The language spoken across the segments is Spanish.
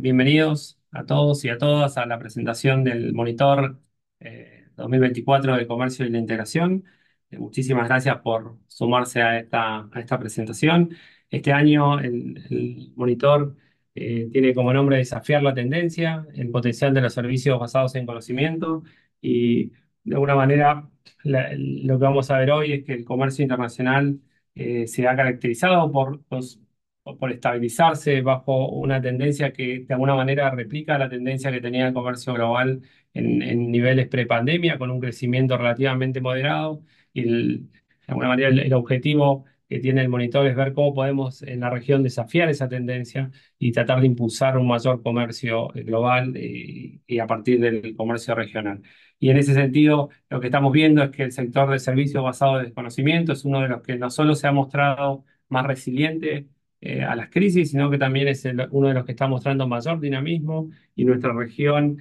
Bienvenidos a todos y a todas a la presentación del monitor 2024 de Comercio y la Integración. Muchísimas gracias por sumarse a esta presentación. Este año el monitor tiene como nombre Desafiar la tendencia, el potencial de los servicios basados en conocimiento, y de alguna manera lo que vamos a ver hoy es que el comercio internacional se ha caracterizado por estabilizarse bajo una tendencia que de alguna manera replica la tendencia que tenía el comercio global en niveles prepandemia, con un crecimiento relativamente moderado, y de alguna manera el objetivo que tiene el monitor es ver cómo podemos en la región desafiar esa tendencia y tratar de impulsar un mayor comercio global y a partir del comercio regional. Y en ese sentido, lo que estamos viendo es que el sector de servicios basado en conocimiento es uno de los que no solo se ha mostrado más resiliente a las crisis, sino que también es uno de los que está mostrando mayor dinamismo, y nuestra región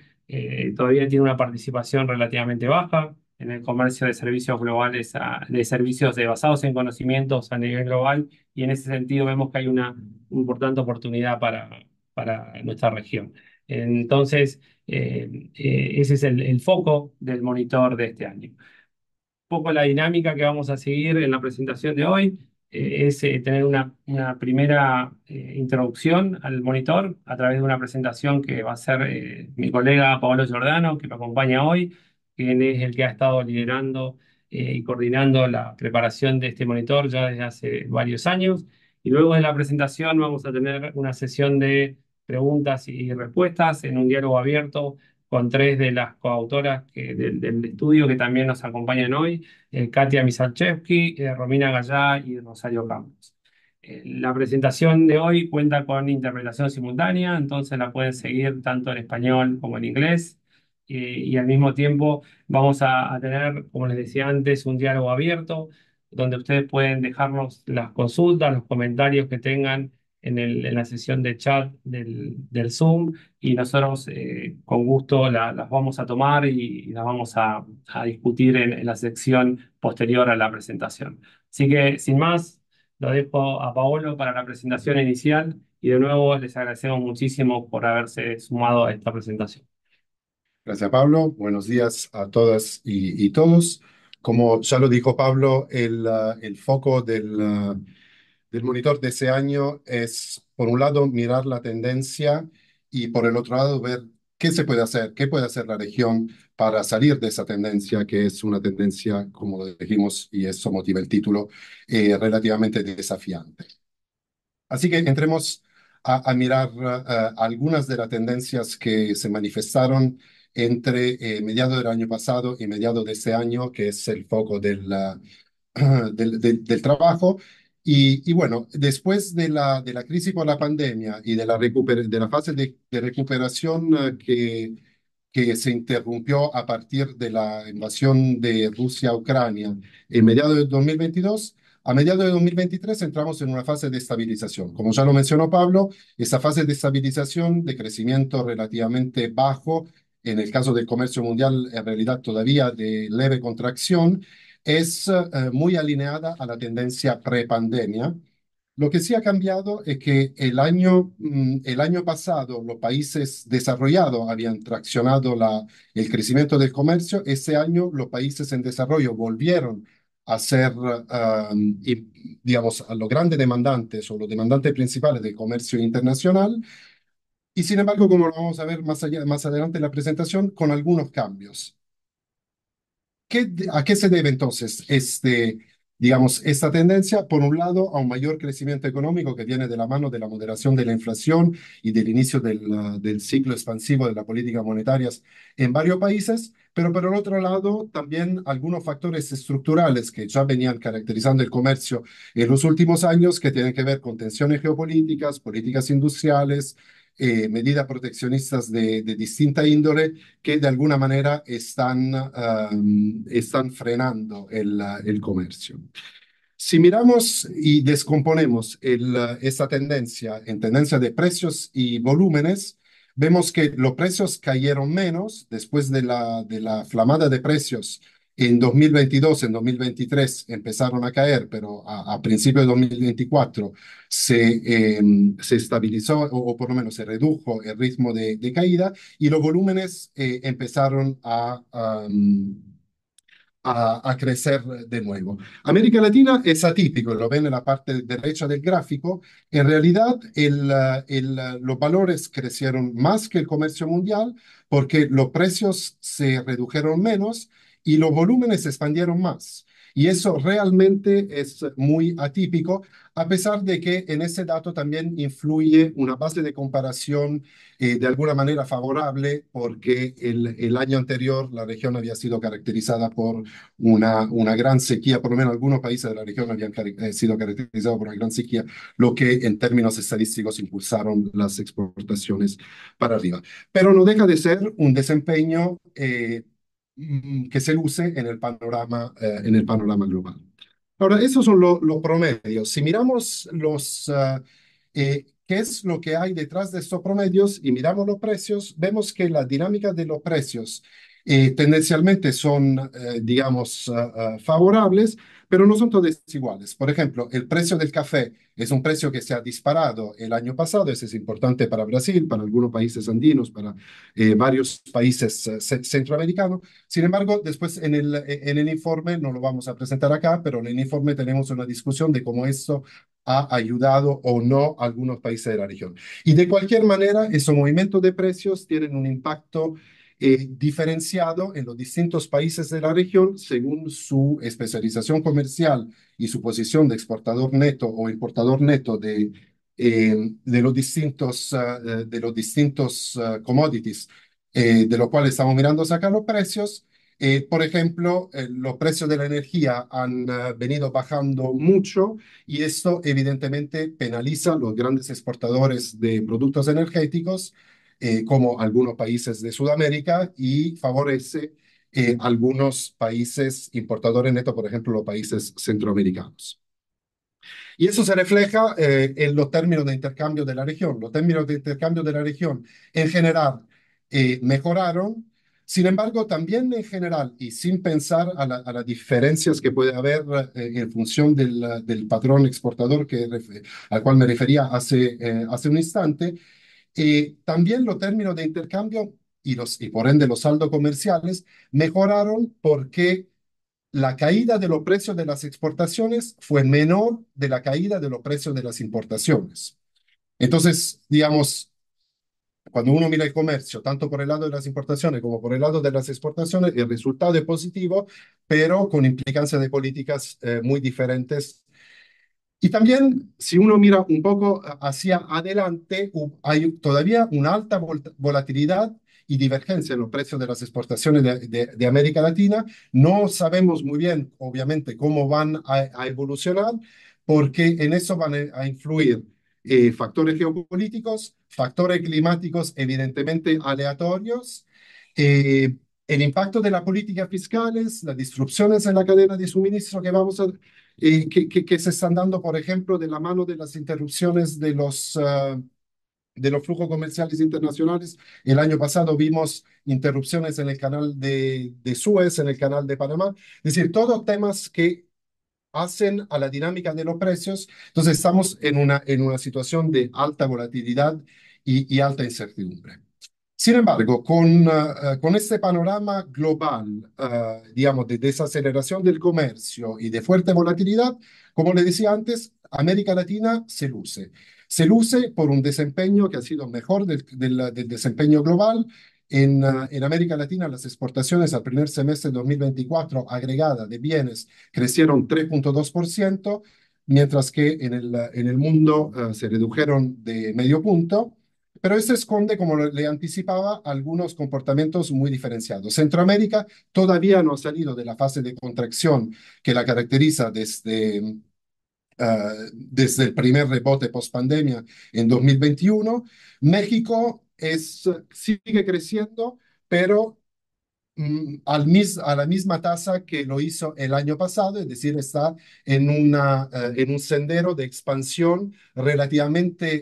todavía tiene una participación relativamente baja en el comercio de servicios globales, de servicios basados en conocimientos a nivel global, y en ese sentido vemos que hay una importante oportunidad para nuestra región. Entonces, ese es el foco del monitor de este año. Un poco la dinámica que vamos a seguir en la presentación de hoy es tener una primera introducción al monitor a través de una presentación que va a hacer mi colega Pablo Giordano, que me acompaña hoy, quien es el que ha estado liderando y coordinando la preparación de este monitor ya desde hace varios años. Y luego de la presentación vamos a tener una sesión de preguntas y respuestas en un diálogo abierto con tres de las coautoras del estudio que también nos acompañan hoy: Kathia Michalczewski, Romina Gayá y Rosario Campos. La presentación de hoy cuenta con interpretación simultánea, entonces la pueden seguir tanto en español como en inglés, y al mismo tiempo vamos a tener, como les decía antes, un diálogo abierto donde ustedes pueden dejarnos las consultas, los comentarios que tengan en la sesión de chat del Zoom, y nosotros con gusto las vamos a tomar y las vamos a discutir en la sección posterior a la presentación. Así que, sin más, lo dejo a Paolo para la presentación inicial, y de nuevo les agradecemos muchísimo por haberse sumado a esta presentación. Gracias, Pablo. Buenos días a todas y todos. Como ya lo dijo Pablo, el foco del monitor de ese año es, por un lado, mirar la tendencia, y por el otro lado, ver qué se puede hacer, qué puede hacer la región para salir de esa tendencia, que es una tendencia, como lo dijimos, y eso motiva el título, relativamente desafiante. Así que entremos a mirar algunas de las tendencias que se manifestaron entre mediados del año pasado y mediados de este año, que es el foco del trabajo. Y bueno, después de la crisis por la pandemia y de la fase de recuperación que se interrumpió a partir de la invasión de Rusia a Ucrania en mediados de 2022, a mediados de 2023 entramos en una fase de estabilización. Como ya lo mencionó Pablo, esa fase de estabilización, de crecimiento relativamente bajo, en el caso del comercio mundial, en realidad todavía de leve contracción, es muy alineada a la tendencia prepandemia. Lo que sí ha cambiado es que el año pasado los países desarrollados habían traccionado el crecimiento del comercio. Ese año los países en desarrollo volvieron a ser, digamos, a los grandes demandantes o los demandantes principales del comercio internacional. Y sin embargo, como lo vamos a ver más adelante en la presentación, con algunos cambios. ¿A qué se debe entonces esta tendencia? Por un lado, a un mayor crecimiento económico que viene de la mano de la moderación de la inflación y del inicio del ciclo expansivo de las políticas monetarias en varios países, pero por el otro lado también algunos factores estructurales que ya venían caracterizando el comercio en los últimos años, que tienen que ver con tensiones geopolíticas, políticas industriales, medidas proteccionistas de distinta índole, que de alguna manera están frenando el comercio. Si miramos y descomponemos esta tendencia en tendencia de precios y volúmenes, vemos que los precios cayeron menos después de la flamada de precios En 2022, en 2023 empezaron a caer, pero a principios de 2024 se estabilizó o por lo menos se redujo el ritmo de caída y los volúmenes empezaron a crecer de nuevo. América Latina es atípico, lo ven en la parte derecha del gráfico. En realidad, los valores crecieron más que el comercio mundial porque los precios se redujeron menos y los volúmenes se expandieron más. Y eso realmente es muy atípico, a pesar de que en ese dato también influye una base de comparación de alguna manera favorable, porque el año anterior la región había sido caracterizada por una gran sequía, por lo menos algunos países de la región habían sido caracterizados por una gran sequía, lo que en términos estadísticos impulsaron las exportaciones para arriba. Pero no deja de ser un desempeño que se luce en el panorama global. Ahora, esos son los promedios. Si miramos qué es lo que hay detrás de estos promedios y miramos los precios, vemos que la dinámica de los precios tendencialmente son, digamos, favorables, pero no son todos iguales. Por ejemplo, el precio del café es un precio que se ha disparado el año pasado. Eso es importante para Brasil, para algunos países andinos, para varios países centroamericanos. Sin embargo, después en el informe, no lo vamos a presentar acá, pero en el informe tenemos una discusión de cómo esto ha ayudado o no a algunos países de la región. Y de cualquier manera, esos movimientos de precios tienen un impacto diferenciado en los distintos países de la región según su especialización comercial y su posición de exportador neto o importador neto de los distintos commodities, de los cuales estamos mirando acá los precios. Por ejemplo, los precios de la energía han venido bajando mucho y esto evidentemente penaliza a los grandes exportadores de productos energéticos, como algunos países de Sudamérica, y favorece algunos países importadores netos, por ejemplo, los países centroamericanos. Y eso se refleja en los términos de intercambio de la región. Los términos de intercambio de la región en general mejoraron. Sin embargo, también en general, y sin pensar a las diferencias que puede haber en función del patrón exportador al cual me refería hace un instante, también los términos de intercambio y por ende los saldos comerciales mejoraron porque la caída de los precios de las exportaciones fue menor de la caída de los precios de las importaciones. Entonces, digamos, cuando uno mira el comercio, tanto por el lado de las importaciones como por el lado de las exportaciones, el resultado es positivo, pero con implicancias de políticas muy diferentes. Y también, si uno mira un poco hacia adelante, hay todavía una alta volatilidad y divergencia en los precios de las exportaciones de América Latina. No sabemos muy bien, obviamente, cómo van a evolucionar, porque en eso van a influir factores geopolíticos, factores climáticos evidentemente aleatorios, el impacto de las políticas fiscales, las disrupciones en la cadena de suministro que vamos a que se están dando, por ejemplo, de la mano de las interrupciones de los flujos comerciales internacionales. El año pasado vimos interrupciones en el canal de Suez, en el canal de Panamá. Es decir, todos temas que hacen a la dinámica de los precios. Entonces, estamos en una situación de alta volatilidad y alta incertidumbre. Sin embargo, con este panorama global, digamos, de desaceleración del comercio y de fuerte volatilidad, como le decía antes, América Latina se luce. Se luce por un desempeño que ha sido mejor del desempeño global. En América Latina, las exportaciones al primer semestre de 2024 agregada de bienes crecieron 3.2%, mientras que en el mundo se redujeron de medio punto. Pero esto esconde, como le anticipaba, algunos comportamientos muy diferenciados. Centroamérica todavía no ha salido de la fase de contracción que la caracteriza desde el primer rebote post-pandemia en 2021. México sigue creciendo, pero a la misma tasa que lo hizo el año pasado, es decir, está en un sendero de expansión relativamente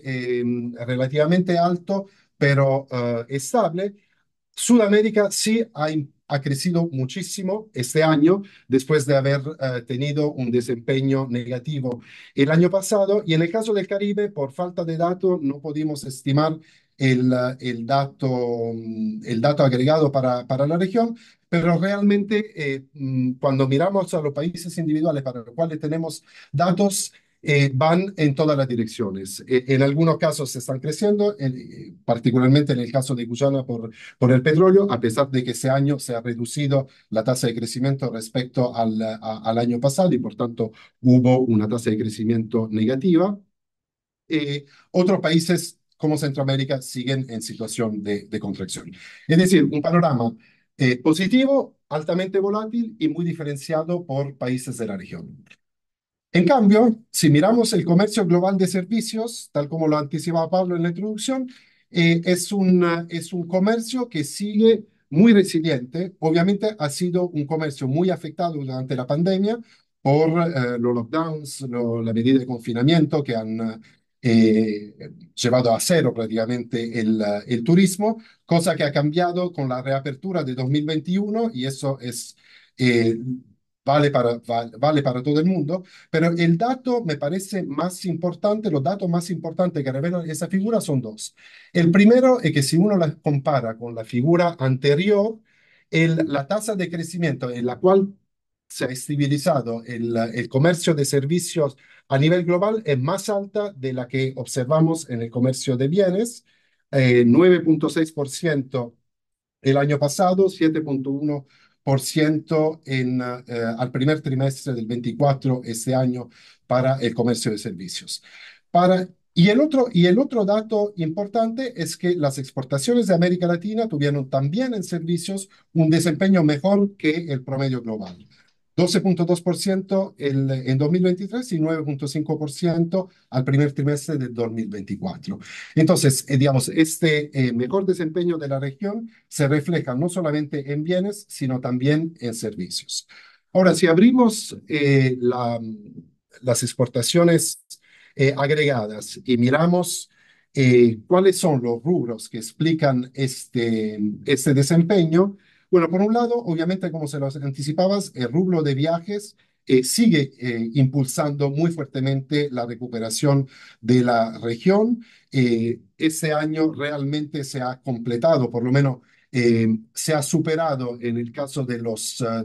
alto, pero estable. Sudamérica sí ha ha crecido muchísimo este año después de haber tenido un desempeño negativo el año pasado. Y en el caso del Caribe, por falta de datos, no pudimos estimar el dato agregado para la región, pero realmente cuando miramos a los países individuales para los cuales tenemos datos, van en todas las direcciones. En algunos casos están creciendo, particularmente en el caso de Guyana por el petróleo, a pesar de que ese año se ha reducido la tasa de crecimiento respecto al año pasado y por tanto hubo una tasa de crecimiento negativa. Otros países como Centroamérica siguen en situación de contracción. Es decir, un panorama positivo, altamente volátil y muy diferenciado por países de la región. En cambio, si miramos el comercio global de servicios, tal como lo anticipaba Pablo en la introducción, es un comercio que sigue muy resiliente. Obviamente ha sido un comercio muy afectado durante la pandemia por los lockdowns, la medida de confinamiento que han llevado a cero prácticamente el turismo, cosa que ha cambiado con la reapertura de 2021 y eso es... Vale para todo el mundo, pero el dato me parece más importante, los datos más importantes que revelan esa figura son dos. El primero es que si uno la compara con la figura anterior, la tasa de crecimiento en la cual se ha estabilizado el comercio de servicios a nivel global es más alta de la que observamos en el comercio de bienes, 9.6% el año pasado, 7.1% al primer trimestre del 24 este año para el comercio de servicios. Y el otro dato importante es que las exportaciones de América Latina tuvieron también en servicios un desempeño mejor que el promedio global. 12.2% en 2023 y 9.5% al primer trimestre del 2024. Entonces, digamos, este mejor desempeño de la región se refleja no solamente en bienes, sino también en servicios. Ahora, si abrimos las exportaciones agregadas y miramos cuáles son los rubros que explican este desempeño, bueno, por un lado, obviamente, como se los anticipabas, el rubro de viajes sigue impulsando muy fuertemente la recuperación de la región. Este año realmente se ha completado, por lo menos se ha superado en el caso de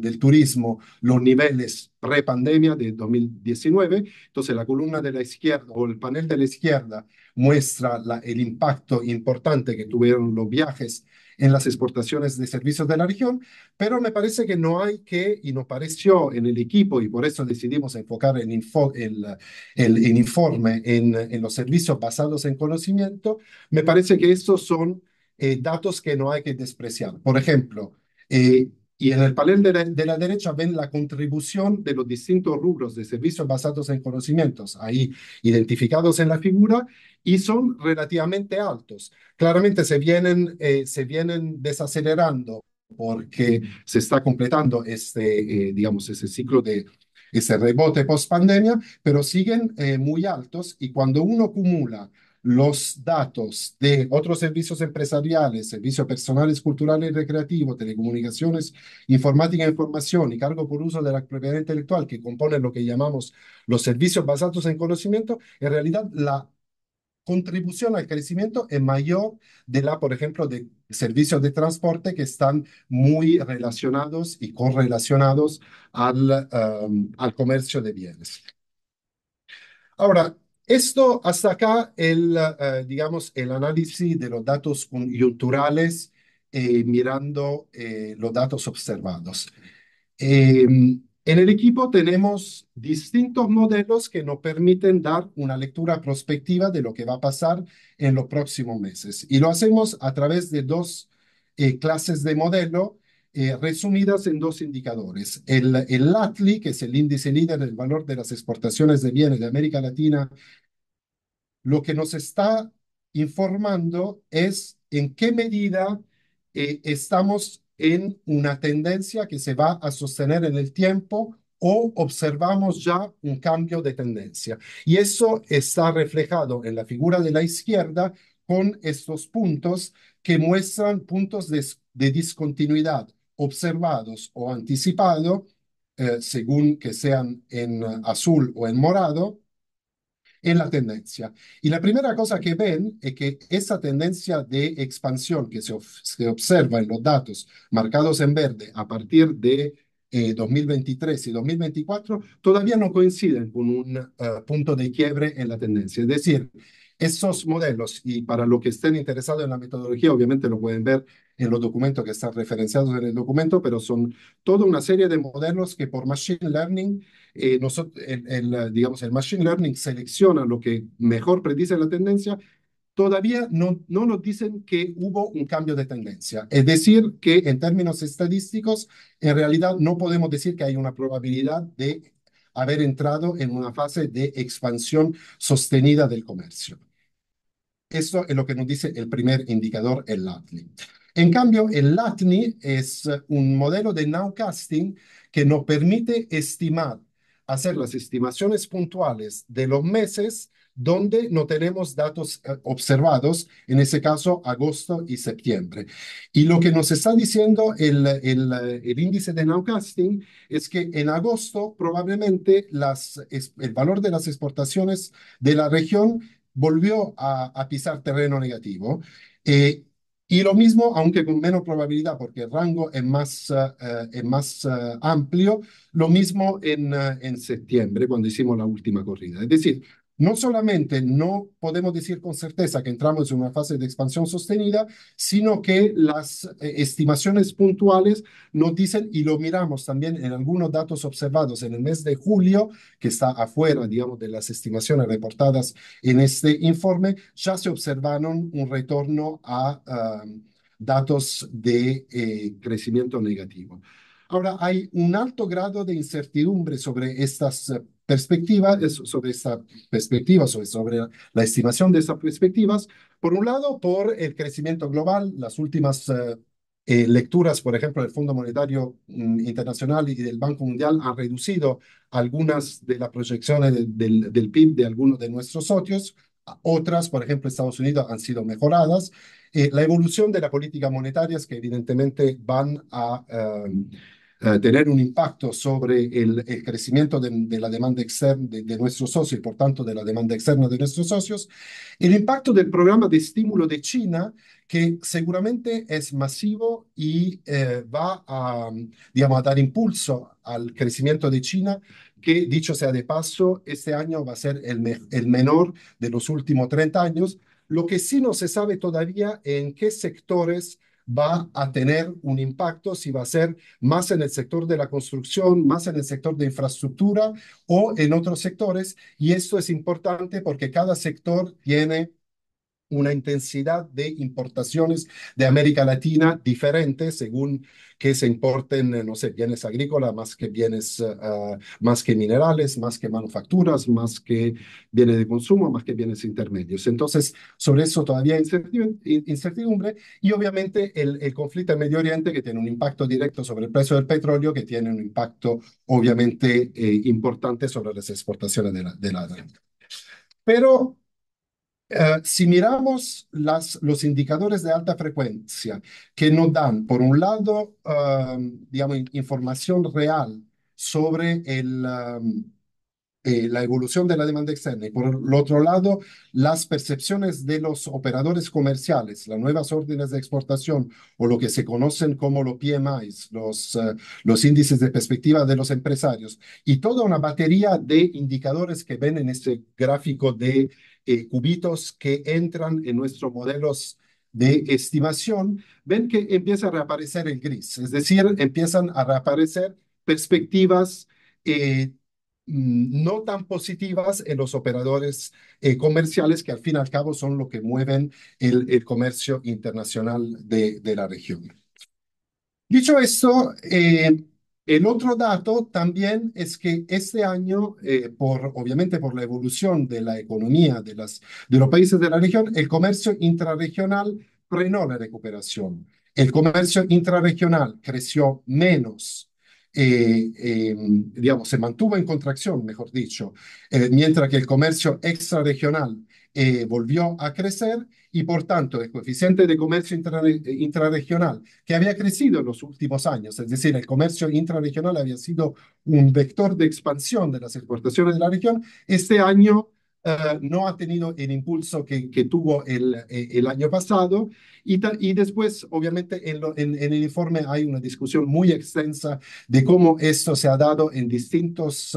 del turismo los niveles pre-pandemia de 2019. Entonces, la columna de la izquierda o el panel de la izquierda muestra el impacto importante que tuvieron los viajes en las exportaciones de servicios de la región, pero me parece que no hay que, y nos pareció en el equipo, y por eso decidimos enfocar el informe en los servicios basados en conocimiento, me parece que estos son datos que no hay que despreciar. Por ejemplo, y en el panel de la derecha ven la contribución de los distintos rubros de servicios basados en conocimientos, ahí identificados en la figura, y son relativamente altos. Claramente se vienen desacelerando porque se está completando ese ciclo de ese rebote post-pandemia, pero siguen muy altos y cuando uno acumula los datos de otros servicios empresariales, servicios personales, culturales y recreativos, telecomunicaciones, informática e información y cargo por uso de la propiedad intelectual que componen lo que llamamos los servicios basados en conocimiento, en realidad la contribución al crecimiento es mayor de por ejemplo, de servicios de transporte que están muy relacionados y correlacionados al comercio de bienes. Ahora, esto hasta acá, el análisis de los datos coyunturales mirando los datos observados. En el equipo tenemos distintos modelos que nos permiten dar una lectura prospectiva de lo que va a pasar en los próximos meses. Y lo hacemos a través de dos clases de modelo resumidas en dos indicadores. El LATLI, que es el índice líder del valor de las exportaciones de bienes de América Latina, lo que nos está informando es en qué medida estamos en una tendencia que se va a sostener en el tiempo o observamos ya un cambio de tendencia. Y eso está reflejado en la figura de la izquierda con estos puntos que muestran puntos de discontinuidad observados o anticipados, según que sean en azul o en morado, en la tendencia. Y la primera cosa que ven es que esa tendencia de expansión que se observa en los datos marcados en verde a partir de 2023 y 2024 todavía no coinciden con un punto de quiebre en la tendencia. Es decir, esos modelos, y para los que estén interesados en la metodología, obviamente lo pueden ver en los documentos que están referenciados en el documento, pero son toda una serie de modelos que por Machine Learning, digamos, el Machine Learning selecciona lo que mejor predice la tendencia, todavía no nos dicen que hubo un cambio de tendencia. Es decir, que en términos estadísticos, en realidad no podemos decir que hay una probabilidad de haber entrado en una fase de expansión sostenida del comercio. Eso es lo que nos dice el primer indicador, el LATLI. En cambio, el LATNI es un modelo de nowcasting que nos permite estimar, hacer las estimaciones puntuales de los meses donde no tenemos datos observados, en ese caso, agosto y septiembre. Y lo que nos está diciendo el índice de nowcasting es que en agosto probablemente el valor de las exportaciones de la región volvió a pisar terreno negativo. Y lo mismo, aunque con menos probabilidad, porque el rango es más amplio, lo mismo en septiembre, cuando hicimos la última corrida. Es decir, no solamente no podemos decir con certeza que entramos en una fase de expansión sostenida, sino que las estimaciones puntuales nos dicen, y lo miramos también en algunos datos observados en el mes de julio, que está afuera, digamos, de las estimaciones reportadas en este informe, ya se observaron un retorno a datos de crecimiento negativo. Ahora, hay un alto grado de incertidumbre sobre estas perspectivas, sobre la estimación de estas perspectivas, por un lado por el crecimiento global. Las últimas lecturas, por ejemplo, del Fondo Monetario Internacional y del Banco Mundial han reducido algunas de las proyecciones del PIB de algunos de nuestros socios. Otras, por ejemplo, Estados Unidos, han sido mejoradas. La evolución de las políticas monetarias, que evidentemente van a tener un impacto sobre el crecimiento de la demanda externa de nuestros socios, y por tanto de la demanda externa de nuestros socios. El impacto del programa de estímulo de China, que seguramente es masivo y va a, digamos, a dar impulso al crecimiento de China, que, dicho sea de paso, este año va a ser el menor de los últimos 30 años. Lo que sí no se sabe todavía es en qué sectores va a tener un impacto, si va a ser más en el sector de la construcción, más en el sector de infraestructura o en otros sectores. Y esto es importante porque cada sector tiene una intensidad de importaciones de América Latina diferente según que se importen, no sé, bienes agrícolas, más que minerales, más que manufacturas, más que bienes de consumo, más que bienes intermedios. Entonces, sobre eso todavía hay incertidumbre y obviamente el conflicto en Medio Oriente, que tiene un impacto directo sobre el precio del petróleo, que tiene un impacto obviamente importante sobre las exportaciones de la región. Pero si miramos los indicadores de alta frecuencia que nos dan, por un lado, digamos, información real sobre la evolución de la demanda externa, y por el otro lado, las percepciones de los operadores comerciales, las nuevas órdenes de exportación o lo que se conocen como los PMIs, los índices de perspectiva de los empresarios, y toda una batería de indicadores que ven en este gráfico de cubitos que entran en nuestros modelos de estimación, ven que empieza a reaparecer el gris, es decir, empiezan a reaparecer perspectivas no tan positivas en los operadores comerciales, que al fin y al cabo son los que mueven el comercio internacional de la región. Dicho esto, el otro dato también es que este año, obviamente por la evolución de la economía de los países de la región, el comercio intrarregional frenó la recuperación. El comercio intrarregional creció menos, digamos, se mantuvo en contracción, mejor dicho, mientras que el comercio extrarregional volvió a crecer y, por tanto, el coeficiente de comercio intrarregional, que había crecido en los últimos años, es decir, el comercio intrarregional había sido un vector de expansión de las exportaciones de la región, este año no ha tenido el impulso que tuvo el año pasado. Y después, obviamente, en el informe hay una discusión muy extensa de cómo esto se ha dado en distintos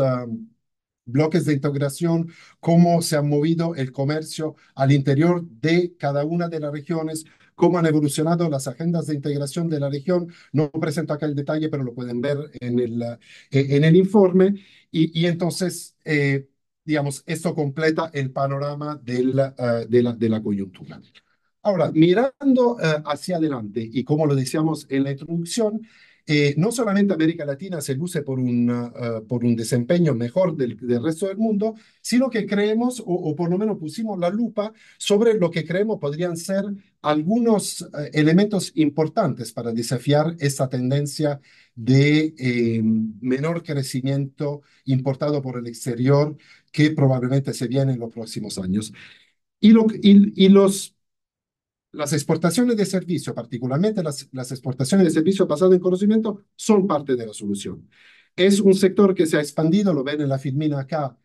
bloques de integración, cómo se ha movido el comercio al interior de cada una de las regiones, cómo han evolucionado las agendas de integración de la región. No presento acá el detalle, pero lo pueden ver en el informe. Y entonces, digamos, esto completa el panorama de la coyuntura. Ahora, mirando hacia adelante, y como lo decíamos en la introducción, no solamente América Latina se luce por un desempeño mejor del resto del mundo, sino que creemos, o por lo menos pusimos la lupa sobre lo que creemos podrían ser algunos elementos importantes para desafiar esta tendencia de menor crecimiento importado por el exterior que probablemente se viene en los próximos años. Las exportaciones de servicio, particularmente las exportaciones de servicio basadas en conocimiento, son parte de la solución. Es un sector que se ha expandido, lo ven en la filmina acá,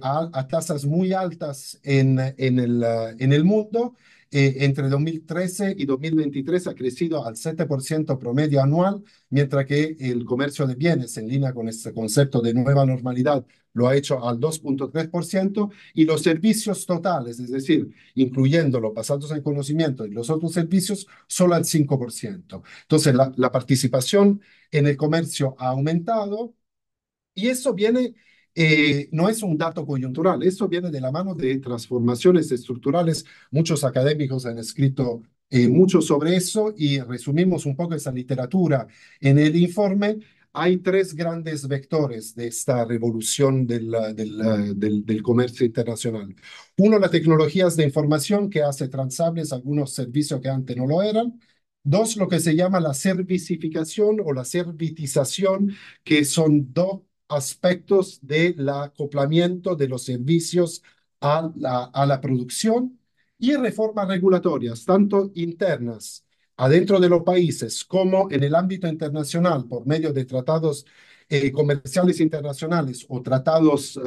a tasas muy altas en el mundo. Entre 2013 y 2023 ha crecido al 7% promedio anual, mientras que el comercio de bienes, en línea con este concepto de nueva normalidad, lo ha hecho al 2.3%, y los servicios totales, es decir, incluyendo los basados en conocimiento y los otros servicios, solo al 5%. Entonces, la participación en el comercio ha aumentado, y eso viene... no es un dato coyuntural, eso viene de la mano de transformaciones estructurales. Muchos académicos han escrito mucho sobre eso y resumimos un poco esa literatura en el informe. Hay tres grandes vectores de esta revolución del comercio internacional. Uno, las tecnologías de información que hace transables algunos servicios que antes no lo eran. Dos, lo que se llama la servicificación o la servitización, que son dos aspectos del acoplamiento de los servicios a la producción, y reformas regulatorias, tanto internas adentro de los países como en el ámbito internacional por medio de tratados comerciales internacionales o tratados,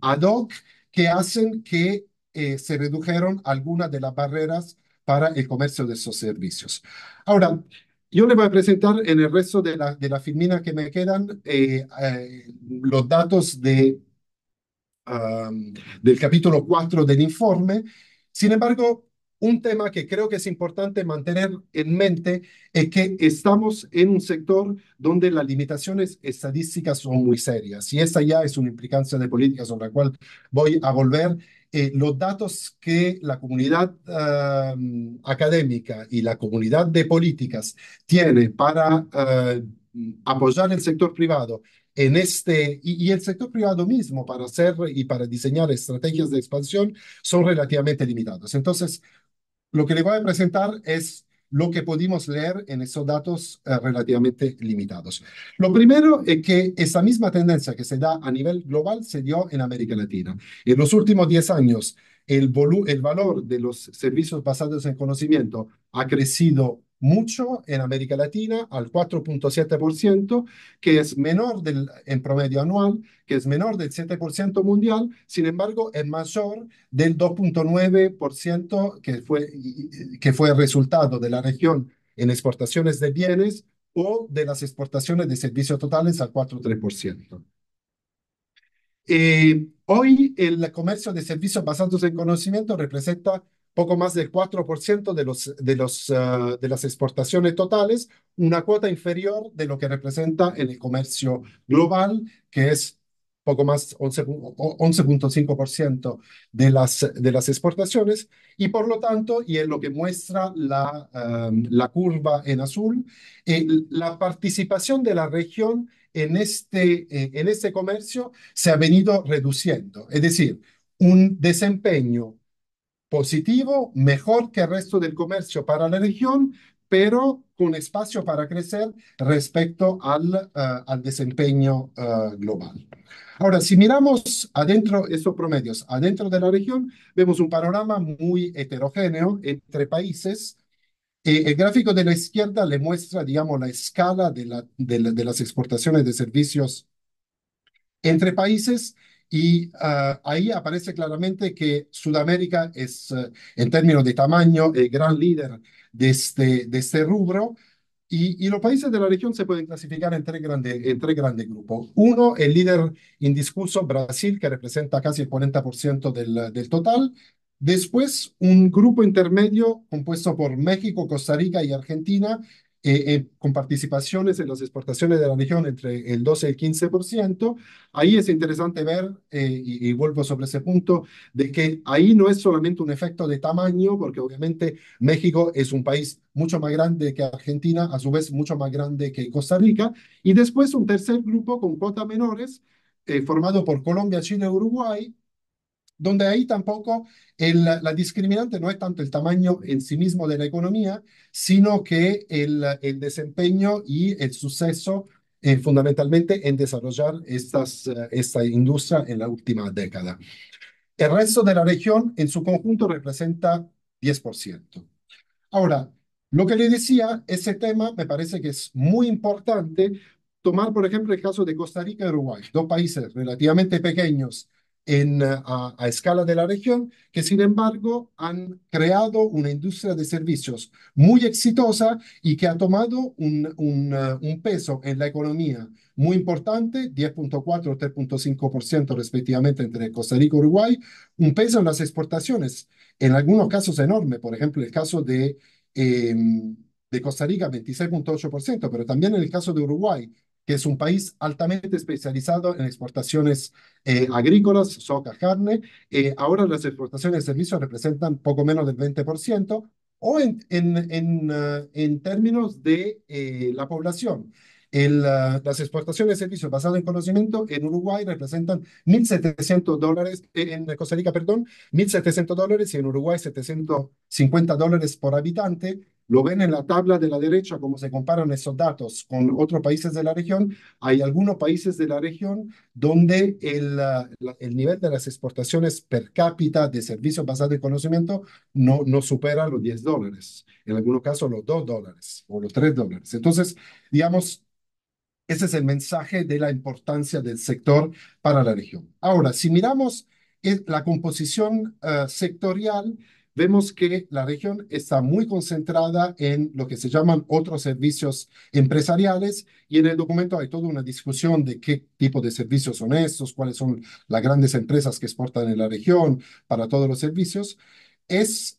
ad hoc, que hacen que se redujeron algunas de las barreras para el comercio de esos servicios. Ahora, yo les voy a presentar en el resto de la filmina que me quedan los datos del capítulo 4 del informe. Sin embargo, un tema que creo que es importante mantener en mente es que estamos en un sector donde las limitaciones estadísticas son muy serias, y esa ya es una implicancia de política sobre la cual voy a volver. Los datos que la comunidad académica y la comunidad de políticas tiene para apoyar el sector privado en este, y el sector privado mismo para hacer y para diseñar estrategias de expansión, son relativamente limitados. Entonces, lo que le voy a presentar es lo que pudimos leer en esos datos relativamente limitados. Lo primero es que esa misma tendencia que se da a nivel global se dio en América Latina. En los últimos 10 años, el valor de los servicios basados en conocimiento ha crecido mucho en América Latina, al 4.7%, que es menor en promedio anual, que es menor del 7% mundial. Sin embargo, es mayor del 2.9% que fue el resultado de la región en exportaciones de bienes o de las exportaciones de servicios totales al 4.3%. Hoy el comercio de servicios basados en conocimiento representa poco más del 4% de las exportaciones totales, una cuota inferior de lo que representa en el comercio global, que es poco más 11.5% de las exportaciones, y por lo tanto, y es lo que muestra la curva en azul, la participación de la región en este comercio se ha venido reduciendo, es decir, un desempeño positivo, mejor que el resto del comercio para la región, pero con espacio para crecer respecto al desempeño global. Ahora, si miramos adentro estos promedios, adentro de la región, vemos un panorama muy heterogéneo entre países. El gráfico de la izquierda le muestra, digamos, la escala de las exportaciones de servicios entre países, y ahí aparece claramente que Sudamérica es, en términos de tamaño, el gran líder de este rubro, y los países de la región se pueden clasificar en tres grandes grupos. Uno, el líder indiscuso, Brasil, que representa casi el 40% del total. Después, un grupo intermedio compuesto por México, Costa Rica y Argentina, con participaciones en las exportaciones de la región entre el 12 y el 15%. Ahí es interesante ver, y vuelvo sobre ese punto, de que ahí no es solamente un efecto de tamaño, porque obviamente México es un país mucho más grande que Argentina, a su vez mucho más grande que Costa Rica. Y después un tercer grupo con cuotas menores, formado por Colombia, Chile, Uruguay, donde ahí tampoco la discriminante no es tanto el tamaño en sí mismo de la economía, sino que el desempeño y el suceso fundamentalmente en desarrollar esta industria en la última década. El resto de la región en su conjunto representa 10%. Ahora, lo que le decía, ese tema me parece que es muy importante. Tomar, por ejemplo, el caso de Costa Rica y Uruguay, dos países relativamente pequeños, a escala de la región, que sin embargo han creado una industria de servicios muy exitosa y que ha tomado un peso en la economía muy importante, 10.4 o 3.5% respectivamente entre Costa Rica y Uruguay, un peso en las exportaciones, en algunos casos enorme, por ejemplo el caso de Costa Rica, 26.8%, pero también en el caso de Uruguay, que es un país altamente especializado en exportaciones agrícolas, soja, carne. Ahora las exportaciones de servicios representan poco menos del 20%, o en términos de la población. Las exportaciones de servicios basadas en conocimiento en Uruguay representan $1.700, en Costa Rica, perdón, $1.700 y en Uruguay $750 por habitante. Lo ven en la tabla de la derecha, cómo se comparan esos datos con otros países de la región. Hay algunos países de la región donde el nivel de las exportaciones per cápita de servicios basados en conocimiento no supera los $10. En algunos casos los $2 o los $3. Entonces, digamos, ese es el mensaje de la importancia del sector para la región. Ahora, si miramos la composición sectorial, vemos que la región está muy concentrada en lo que se llaman otros servicios empresariales, y en el documento hay toda una discusión de qué tipo de servicios son estos, cuáles son las grandes empresas que exportan en la región para todos los servicios.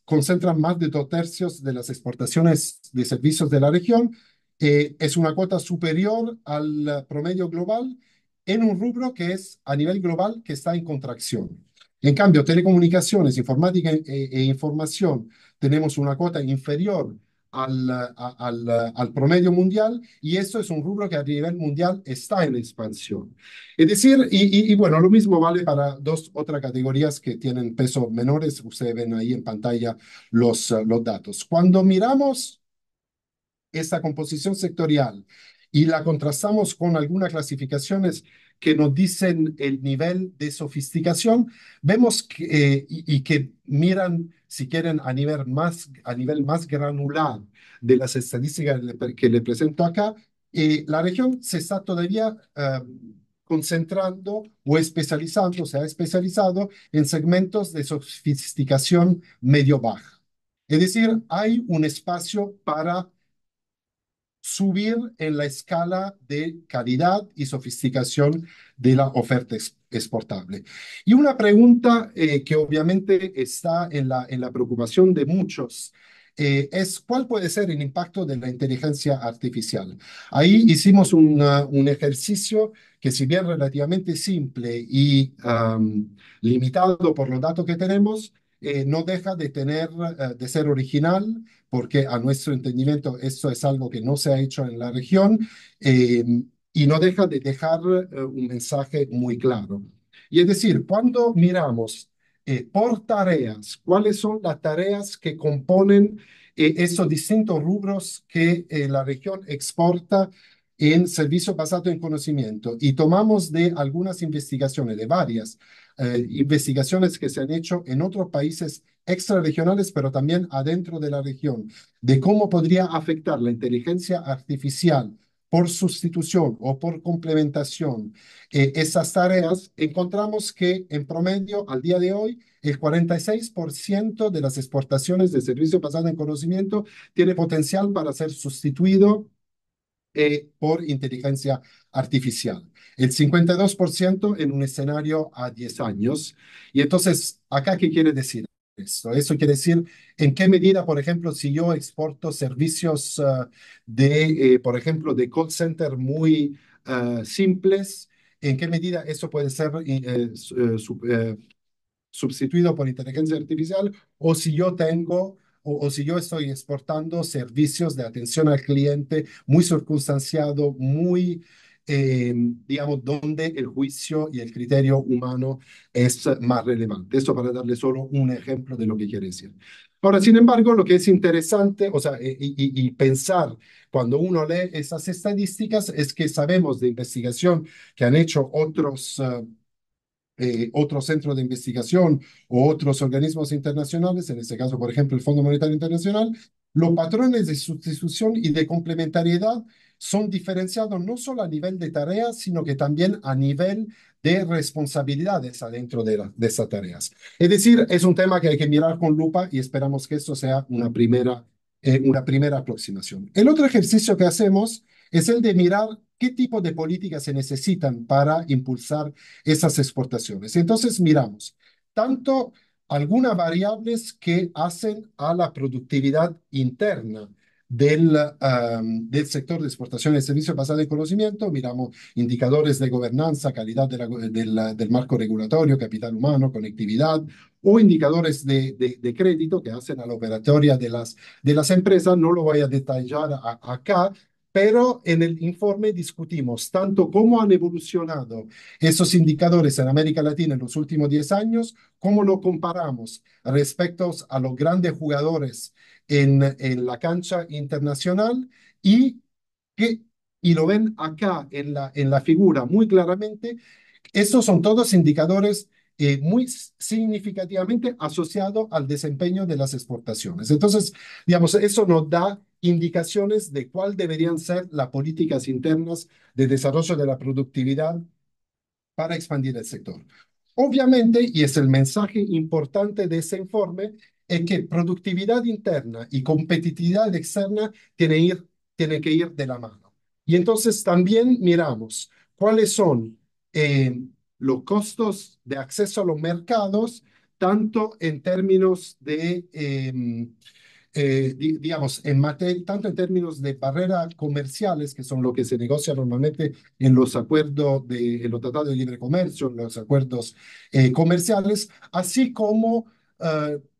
Concentran más de 2/3 de las exportaciones de servicios de la región. Es una cuota superior al promedio global en un rubro que es a nivel global que está en contracción. En cambio, telecomunicaciones, informática e información, tenemos una cuota inferior al promedio mundial, y esto es un rubro que a nivel mundial está en expansión. Es decir, y bueno, lo mismo vale para dos otras categorías que tienen pesos menores. Ustedes ven ahí en pantalla los datos. Cuando miramos esta composición sectorial y la contrastamos con algunas clasificaciones que nos dicen el nivel de sofisticación, vemos que, y que miran, si quieren, a nivel más granular de las estadísticas que le presento acá, la región se está todavía concentrando o especializando, se ha especializado en segmentos de sofisticación medio-baja. Es decir, hay un espacio para subir en la escala de calidad y sofisticación de la oferta exportable. Y una pregunta que obviamente está en la preocupación de muchos es cuál puede ser el impacto de la inteligencia artificial. Ahí hicimos un ejercicio que, si bien relativamente simple y limitado por los datos que tenemos, no deja de ser original, porque a nuestro entendimiento esto es algo que no se ha hecho en la región, y no deja de dejar un mensaje muy claro. Y es decir, cuando miramos Por tareas, ¿cuáles son las tareas que componen esos distintos rubros que la región exporta en servicio basado en conocimiento? Y tomamos de algunas investigaciones, de varias investigaciones que se han hecho en otros países extrarregionales, pero también adentro de la región, de cómo podría afectar la inteligencia artificial por sustitución o por complementación esas tareas. Encontramos que en promedio al día de hoy el 46% de las exportaciones de servicio basado en conocimiento tiene potencial para ser sustituido por inteligencia artificial, el 52% en un escenario a 10 años. Y entonces, ¿acá qué quiere decir esto? Eso quiere decir, en qué medida, por ejemplo, si yo exporto servicios por ejemplo, de call center muy simples, ¿en qué medida eso puede ser sustituido por inteligencia artificial? O si yo tengo... O si yo estoy exportando servicios de atención al cliente muy circunstanciado, muy, digamos, donde el juicio y el criterio humano es más relevante. Esto para darle solo un ejemplo de lo que quiere decir. Ahora, sin embargo, lo que es interesante, o sea, y pensar cuando uno lee esas estadísticas, es que sabemos de investigación que han hecho otros centros de investigación o otros organismos internacionales, en este caso, por ejemplo, el Fondo Monetario Internacional, los patrones de sustitución y de complementariedad son diferenciados no solo a nivel de tareas, sino que también a nivel de responsabilidades adentro de esas tareas. Es decir, es un tema que hay que mirar con lupa y esperamos que esto sea una primera aproximación. El otro ejercicio que hacemos es el de mirar qué tipo de políticas se necesitan para impulsar esas exportaciones. Entonces miramos tanto algunas variables que hacen a la productividad interna del sector de exportación de servicios basados en conocimiento, miramos indicadores de gobernanza, calidad del marco regulatorio, capital humano, conectividad, o indicadores de crédito que hacen a la operatoria de las empresas. No lo voy a detallar acá, pero en el informe discutimos tanto cómo han evolucionado esos indicadores en América Latina en los últimos 10 años, cómo lo comparamos respecto a los grandes jugadores en la cancha internacional y lo ven acá en la figura muy claramente. Estos son todos indicadores muy significativamente asociados al desempeño de las exportaciones. Entonces, digamos, eso nos da indicaciones de cuál deberían ser las políticas internas de desarrollo de la productividad para expandir el sector. Obviamente, y es el mensaje importante de ese informe, es que productividad interna y competitividad externa tienen que ir de la mano. Y entonces también miramos cuáles son los costos de acceso a los mercados, tanto en términos de... digamos, tanto en términos de barreras comerciales, que son lo que se negocia normalmente en los acuerdos, en los tratados de libre comercio, en los acuerdos comerciales, así como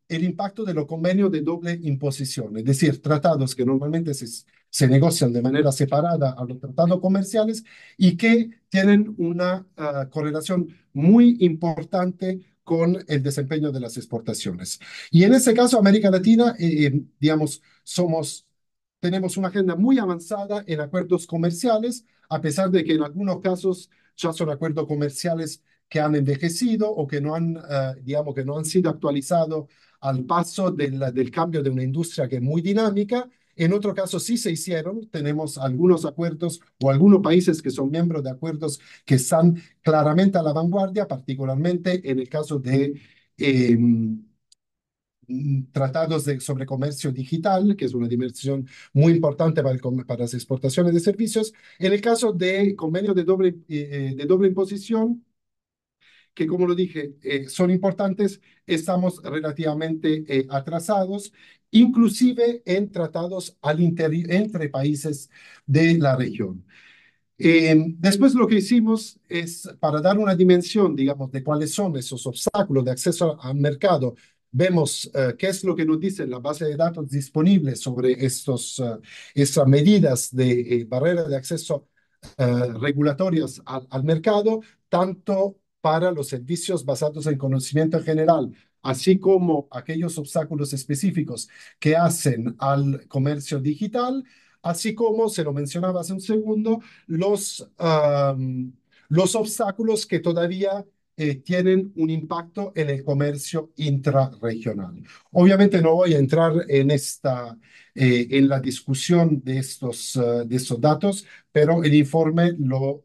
el impacto de los convenios de doble imposición, es decir, tratados que normalmente se negocian de manera separada a los tratados comerciales y que tienen una correlación muy importante con el desempeño de las exportaciones. Y en este caso, América Latina, digamos, tenemos una agenda muy avanzada en acuerdos comerciales, a pesar de que en algunos casos ya son acuerdos comerciales que han envejecido o que no han, digamos, que no han sido actualizados al paso del cambio de una industria que es muy dinámica. En otro caso sí se hicieron, tenemos algunos acuerdos o algunos países que son miembros de acuerdos que están claramente a la vanguardia, particularmente en el caso de tratados sobre comercio digital, que es una dimensión muy importante para las exportaciones de servicios. En el caso de convenios de doble imposición, que como lo dije, son importantes, estamos relativamente atrasados, inclusive en tratados entre países de la región. Después lo que hicimos es, para dar una dimensión, digamos, de cuáles son esos obstáculos de acceso al mercado, vemos qué es lo que nos dice la base de datos disponible sobre estas medidas de barreras de acceso regulatorias al mercado, tanto para los servicios basados en conocimiento general, así como aquellos obstáculos específicos que hacen al comercio digital, así como, se lo mencionaba hace un segundo, los obstáculos que todavía tienen un impacto en el comercio intrarregional. Obviamente no voy a entrar en la discusión de estos datos, pero el informe lo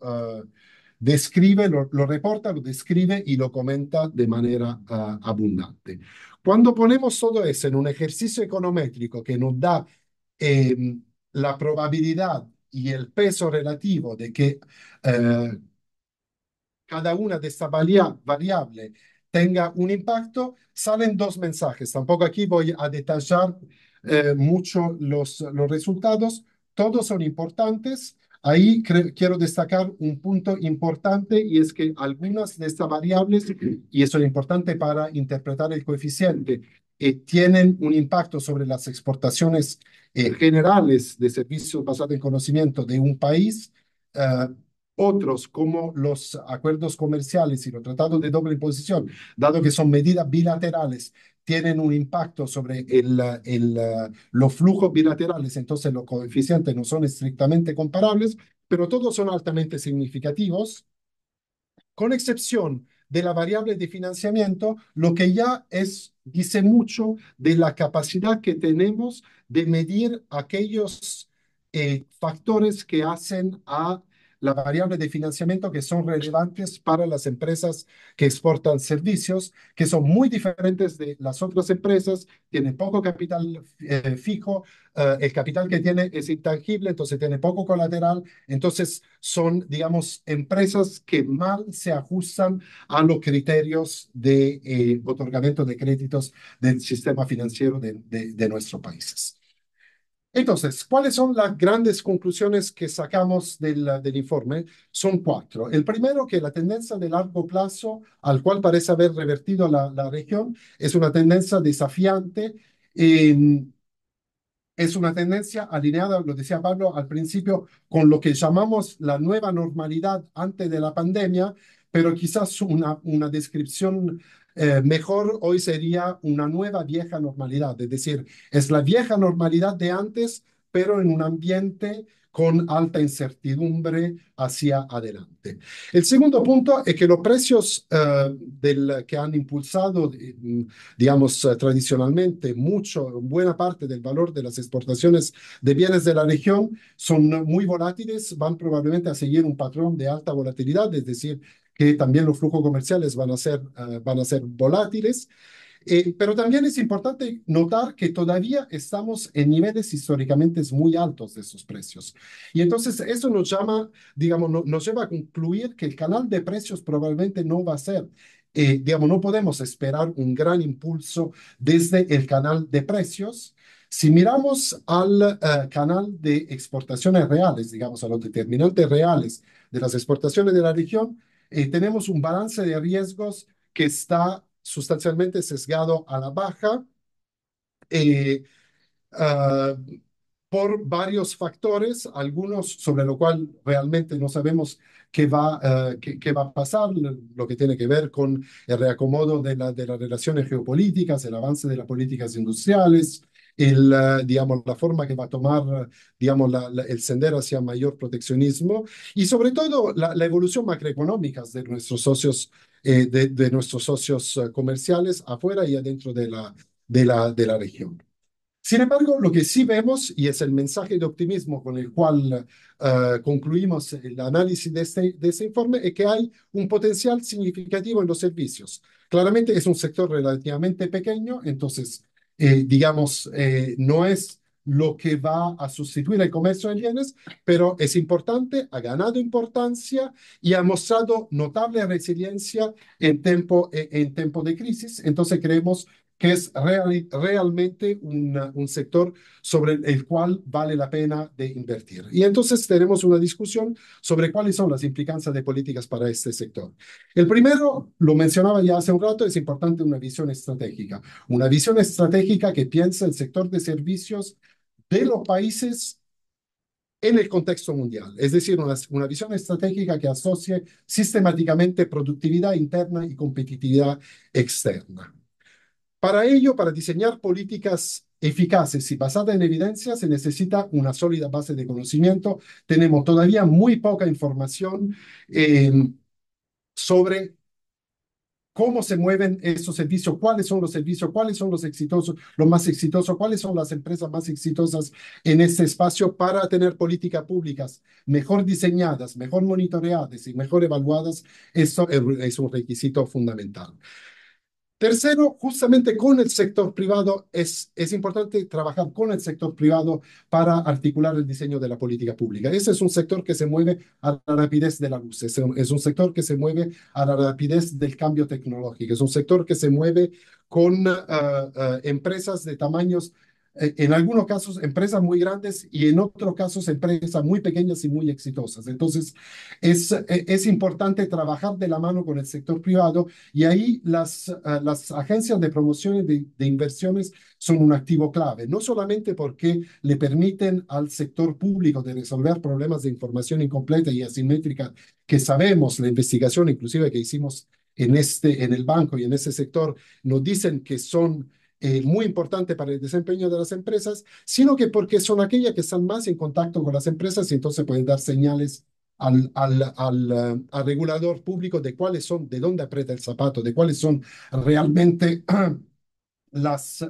reporta, lo describe y lo comenta de manera abundante. Cuando ponemos todo eso en un ejercicio econométrico que nos da la probabilidad y el peso relativo de que cada una de estas variables tenga un impacto, salen dos mensajes. Tampoco aquí voy a detallar mucho los resultados. Todos son importantes. Ahí quiero destacar un punto importante, y es que algunas de estas variables, y eso es importante para interpretar el coeficiente, tienen un impacto sobre las exportaciones generales de servicios basados en conocimiento de un país. Otros, como los acuerdos comerciales y los tratados de doble imposición, dado que son medidas bilaterales, tienen un impacto sobre los flujos bilaterales, entonces los coeficientes no son estrictamente comparables, pero todos son altamente significativos, con excepción de la variable de financiamiento, lo que ya dice mucho de la capacidad que tenemos de medir aquellos factores que hacen a la variable de financiamiento que son relevantes para las empresas que exportan servicios, que son muy diferentes de las otras empresas, tienen poco capital fijo, el capital que tiene es intangible, entonces tiene poco colateral, entonces son, digamos, empresas que mal se ajustan a los criterios de otorgamiento de créditos del sistema financiero de nuestros países. Entonces, ¿cuáles son las grandes conclusiones que sacamos del informe? Son cuatro. El primero, que la tendencia de largo plazo, al cual parece haber revertido la región, es una tendencia desafiante, es una tendencia alineada, lo decía Pablo al principio, con lo que llamamos la nueva normalidad antes de la pandemia, pero quizás una descripción mejor hoy sería una nueva vieja normalidad, es decir, es la vieja normalidad de antes, pero en un ambiente con alta incertidumbre hacia adelante. El segundo punto es que los precios que han impulsado, digamos, tradicionalmente buena parte del valor de las exportaciones de bienes de la región son muy volátiles, van probablemente a seguir un patrón de alta volatilidad, es decir, que también los flujos comerciales van a ser volátiles. Pero también es importante notar que todavía estamos en niveles históricamente muy altos de esos precios. Y entonces eso nos lleva a concluir que el canal de precios probablemente no va a ser, no podemos esperar un gran impulso desde el canal de precios. Si miramos al canal de exportaciones reales, digamos, a los determinantes reales de las exportaciones de la región, tenemos un balance de riesgos que está sustancialmente sesgado a la baja por varios factores, algunos sobre lo cual realmente no sabemos qué va a pasar, lo que tiene que ver con el reacomodo de las relaciones geopolíticas, el avance de las políticas industriales, la forma que va a tomar, digamos, el sendero hacia mayor proteccionismo y sobre todo la evolución macroeconómica de nuestros socios comerciales afuera y adentro de la región. Sin embargo, lo que sí vemos, y es el mensaje de optimismo con el cual concluimos el análisis de ese informe, es que hay un potencial significativo en los servicios. Claramente es un sector relativamente pequeño, entonces no es lo que va a sustituir el comercio de bienes, pero es importante, ha ganado importancia y ha mostrado notable resiliencia en tiempo de crisis. Entonces creemos que es realmente un sector sobre el cual vale la pena de invertir. Y entonces tenemos una discusión sobre cuáles son las implicancias de políticas para este sector. El primero, lo mencionaba ya hace un rato, es importante una visión estratégica que piensa el sector de servicios de los países en el contexto mundial, es decir, una visión estratégica que asocie sistemáticamente productividad interna y competitividad externa. Para ello, para diseñar políticas eficaces y basadas en evidencia, se necesita una sólida base de conocimiento. Tenemos todavía muy poca información sobre cómo se mueven esos servicios, cuáles son los servicios, cuáles son los exitosos, los más exitosos, cuáles son las empresas más exitosas en este espacio para tener políticas públicas mejor diseñadas, mejor monitoreadas y mejor evaluadas. Esto es un requisito fundamental. Tercero, justamente con el sector privado, es importante trabajar con el sector privado para articular el diseño de la política pública. Ese es un sector que se mueve a la rapidez de la luz, es un sector que se mueve a la rapidez del cambio tecnológico, es un sector que se mueve con empresas de tamaños, en algunos casos empresas muy grandes y en otros casos empresas muy pequeñas y muy exitosas. Entonces es importante trabajar de la mano con el sector privado, y ahí las agencias de promoción de inversiones son un activo clave, no solamente porque le permiten al sector público de resolver problemas de información incompleta y asimétrica que sabemos. La investigación inclusive que hicimos en el banco y en ese sector nos dicen que son muy importante para el desempeño de las empresas, sino que porque son aquellas que están más en contacto con las empresas y entonces pueden dar señales al regulador público de cuáles son, de dónde aprieta el zapato, de cuáles son realmente las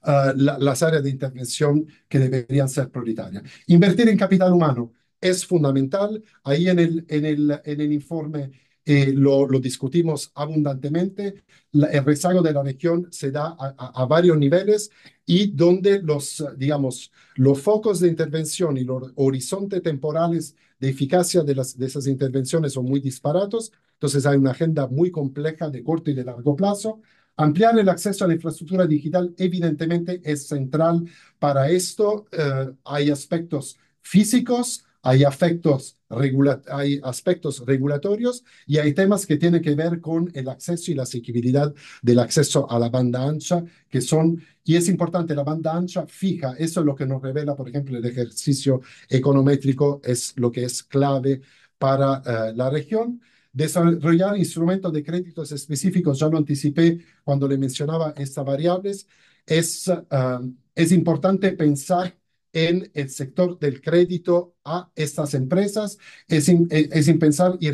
áreas de intervención que deberían ser prioritarias. Invertir en capital humano es fundamental. Ahí en el informe lo discutimos abundantemente. El rezago de la región se da a varios niveles, y donde los focos de intervención y los horizontes temporales de eficacia de esas intervenciones son muy disparatos. Entonces hay una agenda muy compleja de corto y de largo plazo. Ampliar el acceso a la infraestructura digital evidentemente es central para esto. Hay aspectos físicos, hay aspectos regulatorios y hay temas que tienen que ver con el acceso y la asequibilidad del acceso a la banda ancha, y es importante la banda ancha fija. Eso es lo que nos revela, por ejemplo, el ejercicio econométrico, es lo que es clave para la región. Desarrollar instrumentos de créditos específicos, ya lo anticipé cuando le mencionaba estas variables. Es importante pensar en el sector del crédito a estas empresas. Es importante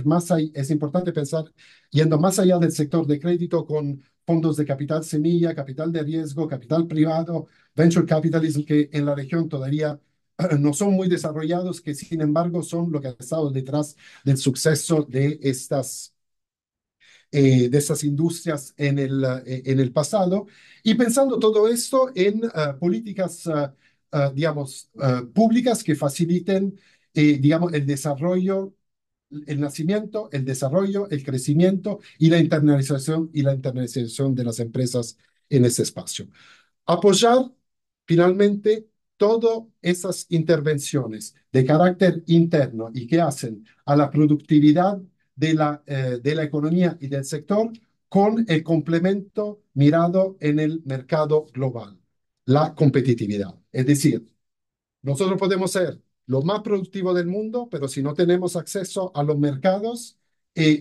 pensar yendo más allá del sector de crédito, con fondos de capital semilla, capital de riesgo, capital privado, venture capitalism, que en la región todavía no son muy desarrollados, que sin embargo son lo que ha estado detrás del suceso de estas industrias en el pasado. Y pensando todo esto en políticas públicas que faciliten, el desarrollo, el nacimiento, el desarrollo, el crecimiento y la internalización de las empresas en ese espacio. Apoyar, finalmente, todas esas intervenciones de carácter interno y que hacen a la productividad de la economía y del sector, con el complemento mirado en el mercado global, la competitividad. Es decir, nosotros podemos ser lo más productivo del mundo, pero si no tenemos acceso a los mercados,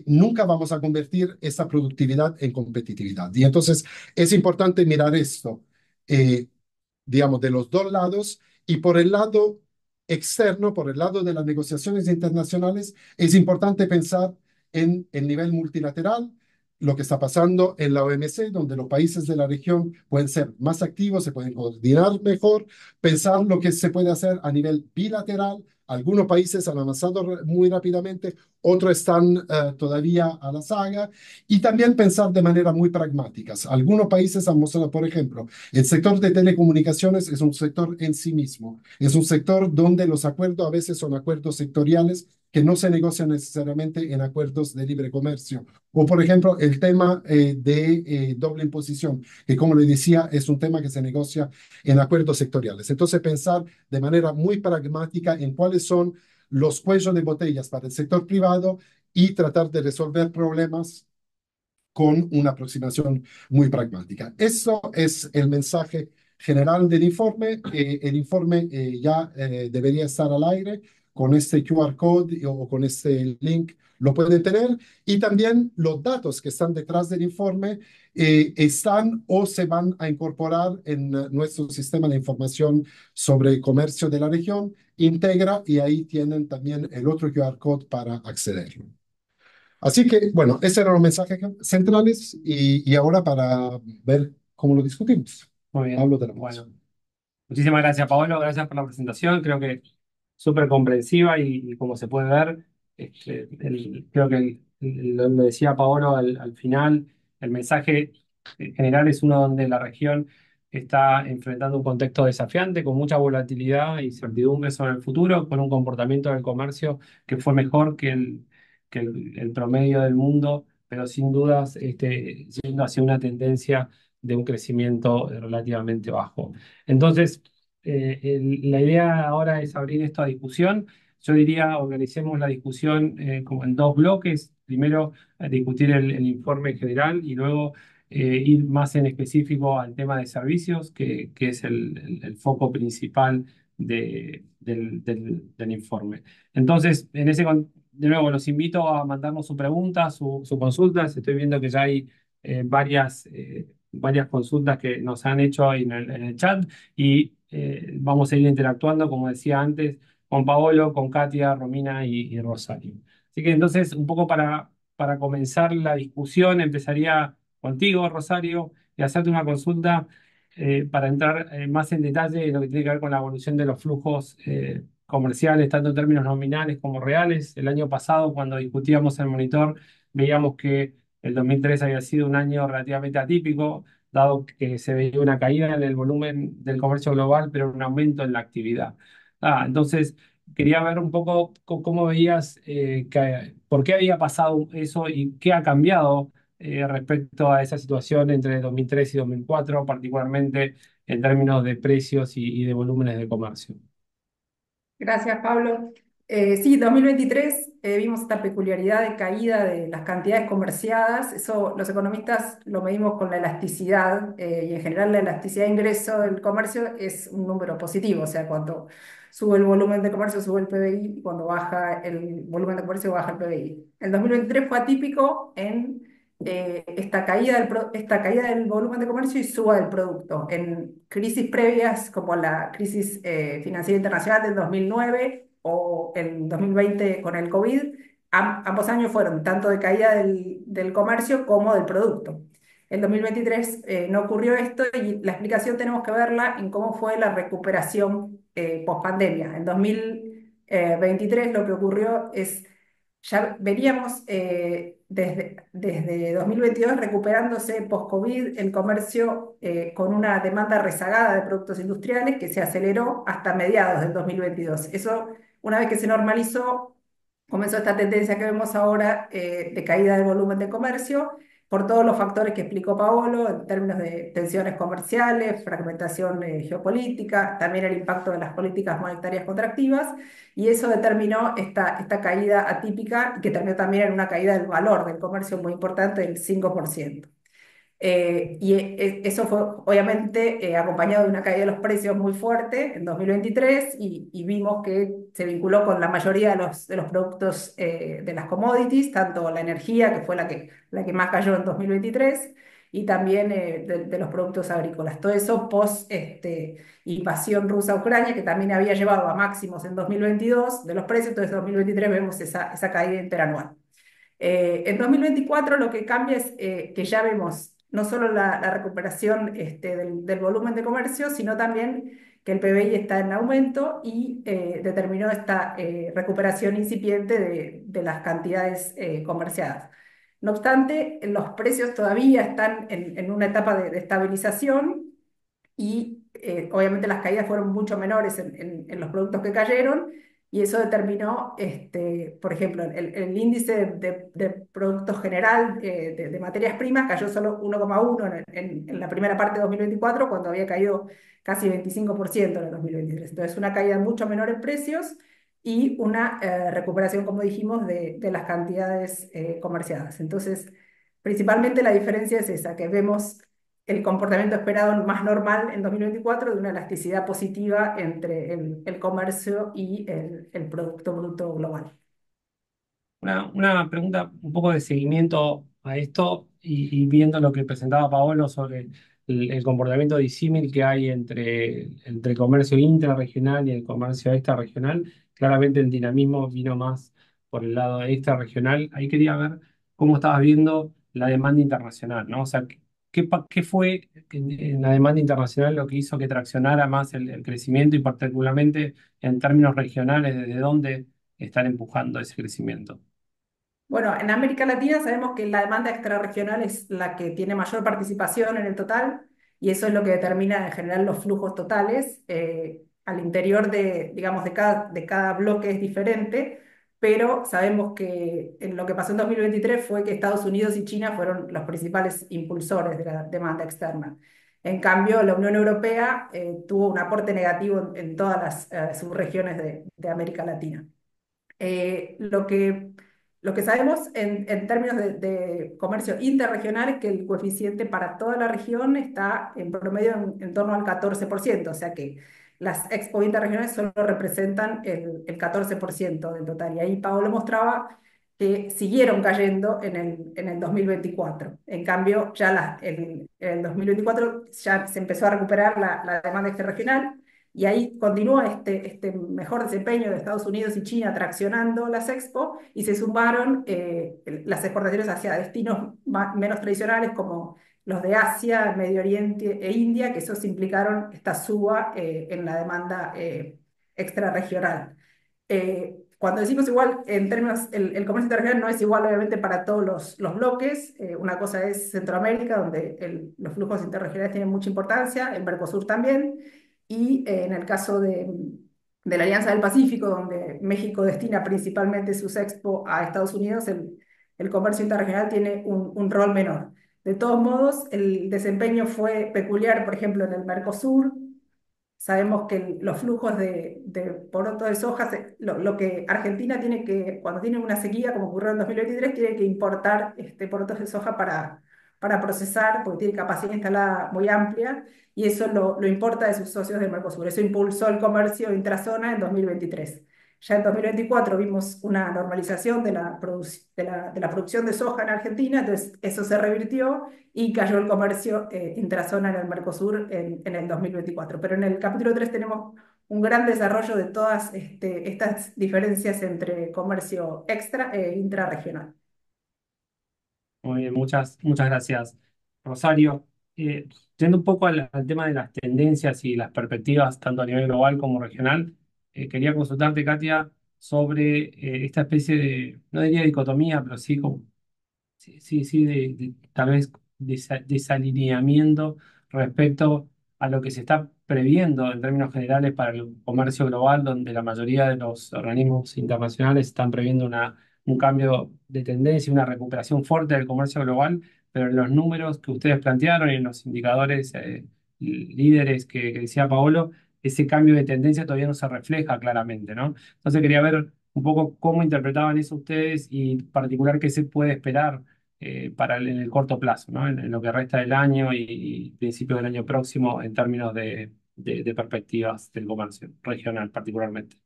nunca vamos a convertir esa productividad en competitividad. Y entonces es importante mirar esto, de los dos lados. Y por el lado externo, por el lado de las negociaciones internacionales, es importante pensar en el nivel multilateral, lo que está pasando en la OMC, donde los países de la región pueden ser más activos, se pueden coordinar mejor, pensar lo que se puede hacer a nivel bilateral. Algunos países han avanzado muy rápidamente, otros están todavía a la saga, y también pensar de manera muy pragmática. Algunos países han mostrado, por ejemplo, el sector de telecomunicaciones es un sector en sí mismo, es un sector donde los acuerdos a veces son acuerdos sectoriales que no se negocian necesariamente en acuerdos de libre comercio. O, por ejemplo, el tema de doble imposición, que, como le decía, es un tema que se negocia en acuerdos sectoriales. Entonces, pensar de manera muy pragmática en cuáles son los cuellos de botellas para el sector privado y tratar de resolver problemas con una aproximación muy pragmática. Eso es el mensaje general del informe. El informe ya debería estar al aire. con este QR code o con este link lo pueden tener. Y también los datos que están detrás del informe están o se van a incorporar en nuestro sistema de información sobre comercio de la región, Integra, y ahí tienen también el otro QR code para accederlo. Así que, bueno, esos eran los mensajes centrales y ahora para ver cómo lo discutimos. Muy bien. Pablo, bueno, muchísimas gracias, Pablo. Gracias por la presentación. Creo que súper comprensiva y como se puede ver, creo que lo decía Pablo al final, el mensaje general es uno donde la región está enfrentando un contexto desafiante con mucha volatilidad e incertidumbre sobre el futuro, con un comportamiento del comercio que fue mejor que el promedio del mundo, pero sin dudas yendo hacia una tendencia de un crecimiento relativamente bajo. Entonces, la idea ahora es abrir esta discusión. Yo diría, organicemos la discusión como en dos bloques. Primero, discutir el informe general y luego ir más en específico al tema de servicios, que es el foco principal del informe. Entonces, en ese de nuevo, los invito a mandarnos su pregunta, su consulta. Estoy viendo que ya hay varias consultas que nos han hecho ahí en el chat y vamos a ir interactuando, como decía antes, con Paolo, con Kathia, Romina y Rosario. Así que entonces, un poco para comenzar la discusión, empezaría contigo, Rosario, y hacerte una consulta para entrar más en detalle en lo que tiene que ver con la evolución de los flujos comerciales, tanto en términos nominales como reales. El año pasado, cuando discutíamos el monitor, veíamos que el 2003 había sido un año relativamente atípico, dado que se veía una caída en el volumen del comercio global, pero un aumento en la actividad. Entonces, quería ver un poco cómo veías, por qué había pasado eso y qué ha cambiado respecto a esa situación entre 2003 y 2004, particularmente en términos de precios y de volúmenes de comercio. Gracias, Pablo. Sí, 2023 vimos esta peculiaridad de caída de las cantidades comerciadas. Eso los economistas lo medimos con la elasticidad y en general la elasticidad de ingreso del comercio es un número positivo, o sea, cuanto sube el volumen de comercio, sube el PBI, y cuando baja el volumen de comercio, baja el PBI. El 2023 fue atípico en esta caída del volumen de comercio y suba del producto. En crisis previas, como la crisis financiera internacional del 2009 o el 2020 con el COVID, ambos años fueron tanto de caída del comercio como del producto. En 2023 no ocurrió esto y la explicación tenemos que verla en cómo fue la recuperación post-pandemia. En 2023 lo que ocurrió es, ya veníamos desde 2022 recuperándose post-COVID el comercio con una demanda rezagada de productos industriales que se aceleró hasta mediados del 2022. Eso, una vez que se normalizó, comenzó esta tendencia que vemos ahora de caída del volumen de comercio, por todos los factores que explicó Paolo, en términos de tensiones comerciales, fragmentación geopolítica, también el impacto de las políticas monetarias contractivas, y eso determinó esta caída atípica, que terminó también en una caída del valor del comercio muy importante, del 5%. Y eso fue, obviamente, acompañado de una caída de los precios muy fuerte en 2023, y vimos que se vinculó con la mayoría de los productos de las commodities, tanto la energía, que fue la que más cayó en 2023, y también de los productos agrícolas. Todo eso post invasión rusa a Ucrania, que también había llevado a máximos en 2022 de los precios, entonces en 2023 vemos esa caída interanual. En 2024 lo que cambia es que ya vemos no solo la recuperación del volumen de comercio, sino también que el PBI está en aumento y determinó esta recuperación incipiente de las cantidades comerciadas. No obstante, los precios todavía están en una etapa de estabilización y obviamente las caídas fueron mucho menores en los productos que cayeron, y eso determinó, por ejemplo, el índice de producto general de materias primas cayó solo 1,1 en la primera parte de 2024, cuando había caído casi 25% en el 2023. Entonces, una caída mucho menor en precios y una recuperación, como dijimos, de las cantidades comerciadas. Entonces, principalmente la diferencia es esa, que vemos el comportamiento esperado más normal en 2024 de una elasticidad positiva entre el comercio y el Producto Bruto Global. Una pregunta un poco de seguimiento a esto y viendo lo que presentaba Paolo sobre el comportamiento disímil que hay entre el comercio intrarregional y el comercio extrarregional. Claramente el dinamismo vino más por el lado extrarregional. Ahí quería ver cómo estabas viendo la demanda internacional, ¿no? O sea, ¿qué fue en la demanda internacional lo que hizo que traccionara más el crecimiento y particularmente en términos regionales, desde dónde están empujando ese crecimiento? Bueno, en América Latina sabemos que la demanda extrarregional es la que tiene mayor participación en el total y eso es lo que determina en general los flujos totales. Al interior de, digamos, de cada bloque es diferente, pero sabemos que en lo que pasó en 2023 fue que Estados Unidos y China fueron los principales impulsores de la demanda externa. En cambio, la Unión Europea tuvo un aporte negativo en todas las subregiones de América Latina. Lo que sabemos en términos de comercio interregional es que el coeficiente para toda la región está en promedio en torno al 14%, o sea que las expos interregionales solo representan el 14% del total. Y ahí Paolo mostraba que siguieron cayendo en el 2024. En cambio, ya en el 2024 ya se empezó a recuperar la demanda extrarregional y ahí continúa este mejor desempeño de Estados Unidos y China traccionando las expos y se sumaron las exportaciones hacia destinos menos tradicionales como los de Asia, Medio Oriente e India, que esos implicaron esta suba en la demanda extrarregional. Cuando decimos igual, en términos, el comercio interregional no es igual obviamente para todos los bloques. Una cosa es Centroamérica, donde los flujos interregionales tienen mucha importancia, en Mercosur también, y en el caso de la Alianza del Pacífico, donde México destina principalmente sus expos a Estados Unidos, el comercio interregional tiene un rol menor. De todos modos, el desempeño fue peculiar, por ejemplo, en el Mercosur. Sabemos que los flujos de poroto de soja, lo que Argentina tiene que, cuando tiene una sequía, como ocurrió en 2023, tiene que importar porotos de soja para procesar, porque tiene capacidad instalada muy amplia, y eso lo importa de sus socios del Mercosur. Eso impulsó el comercio intrazona en 2023. Ya en 2024 vimos una normalización de la producción de soja en Argentina, entonces eso se revirtió y cayó el comercio intrazona en el Mercosur en el 2024. Pero en el capítulo 3 tenemos un gran desarrollo de todas estas diferencias entre comercio extra e intrarregional. Muy bien, muchas gracias. Rosario, yendo un poco al tema de las tendencias y las perspectivas, tanto a nivel global como regional, quería consultarte, Kathia, sobre esta especie de, no diría dicotomía, pero sí, tal vez desalineamiento respecto a lo que se está previendo en términos generales para el comercio global, donde la mayoría de los organismos internacionales están previendo un cambio de tendencia, una recuperación fuerte del comercio global, pero en los números que ustedes plantearon y en los indicadores líderes que decía Paolo, ese cambio de tendencia todavía no se refleja claramente, ¿no? Entonces quería ver un poco cómo interpretaban eso ustedes y en particular qué se puede esperar en el corto plazo, ¿no? En lo que resta del año y principios del año próximo en términos de perspectivas del comercio regional particularmente.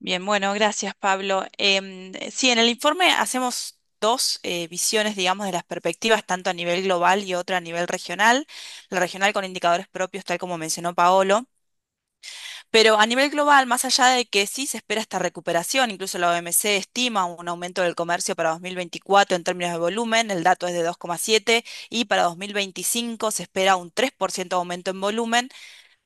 Bien, bueno, gracias, Pablo. Sí, en el informe hacemos dos visiones, digamos, de las perspectivas, tanto a nivel global y otra a nivel regional. La regional con indicadores propios, tal como mencionó Paolo. Pero a nivel global, más allá de que sí se espera esta recuperación, incluso la OMC estima un aumento del comercio para 2024 en términos de volumen, el dato es de 2,7, y para 2025 se espera un 3% aumento en volumen.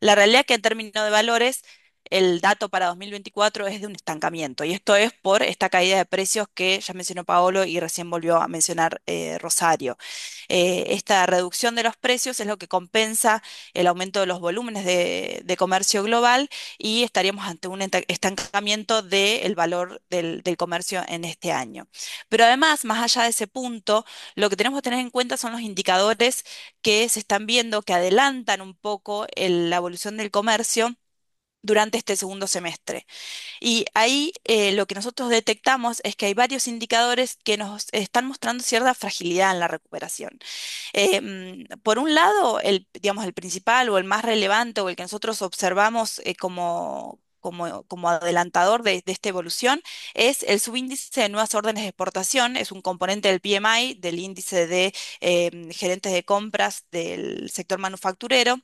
La realidad es que en términos de valores, el dato para 2024 es de un estancamiento y esto es por esta caída de precios que ya mencionó Paolo y recién volvió a mencionar Rosario. Esta reducción de los precios es lo que compensa el aumento de los volúmenes de comercio global y estaríamos ante un estancamiento del valor del comercio en este año. Pero además, más allá de ese punto, lo que tenemos que tener en cuenta son los indicadores que se están viendo, que adelantan un poco la evolución del comercio durante este segundo semestre. Y ahí lo que nosotros detectamos es que hay varios indicadores que nos están mostrando cierta fragilidad en la recuperación. Por un lado, digamos, el principal o el más relevante o el que nosotros observamos como adelantador de esta evolución, es el subíndice de nuevas órdenes de exportación, es un componente del PMI, del índice de gerentes de compras del sector manufacturero,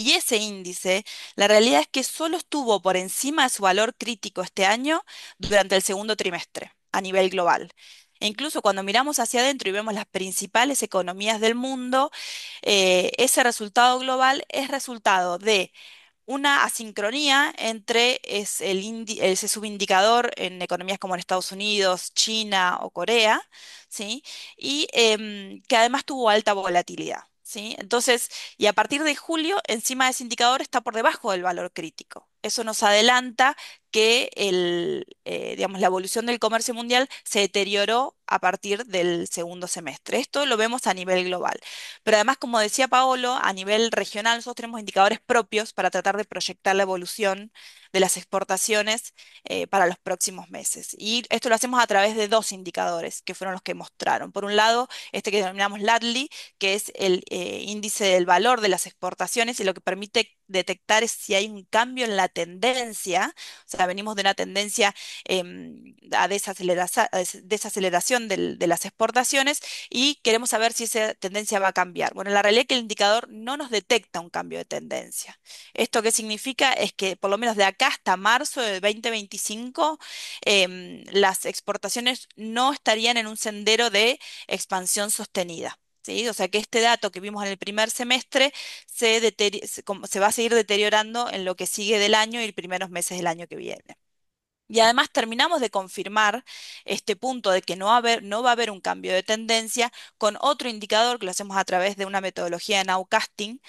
y ese índice, la realidad es que solo estuvo por encima de su valor crítico este año durante el segundo trimestre a nivel global. E incluso cuando miramos hacia adentro y vemos las principales economías del mundo, ese resultado global es resultado de una asincronía entre ese subindicador en economías como en Estados Unidos, China o Corea, ¿sí? Y que además tuvo alta volatilidad, ¿sí? Entonces, y a partir de julio, encima de ese indicador está por debajo del valor crítico. Eso nos adelanta que digamos, la evolución del comercio mundial se deterioró a partir del segundo semestre. Esto lo vemos a nivel global. Pero además, como decía Paolo, a nivel regional nosotros tenemos indicadores propios para tratar de proyectar la evolución de las exportaciones para los próximos meses. Y esto lo hacemos a través de dos indicadores que fueron los que mostraron. Por un lado, este que denominamos LATLI, que es el índice del valor de las exportaciones y lo que permite detectar es si hay un cambio en la tendencia, o sea, venimos de una tendencia a desaceleración de las exportaciones y queremos saber si esa tendencia va a cambiar. Bueno, la realidad es que el indicador no nos detecta un cambio de tendencia. ¿Esto qué significa? Es que por lo menos de acá hasta marzo de 2025 las exportaciones no estarían en un sendero de expansión sostenida. ¿Sí? O sea que este dato que vimos en el primer semestre se va a seguir deteriorando en lo que sigue del año y los primeros meses del año que viene. Y además terminamos de confirmar este punto de que no va a haber un cambio de tendencia con otro indicador que lo hacemos a través de una metodología de nowcasting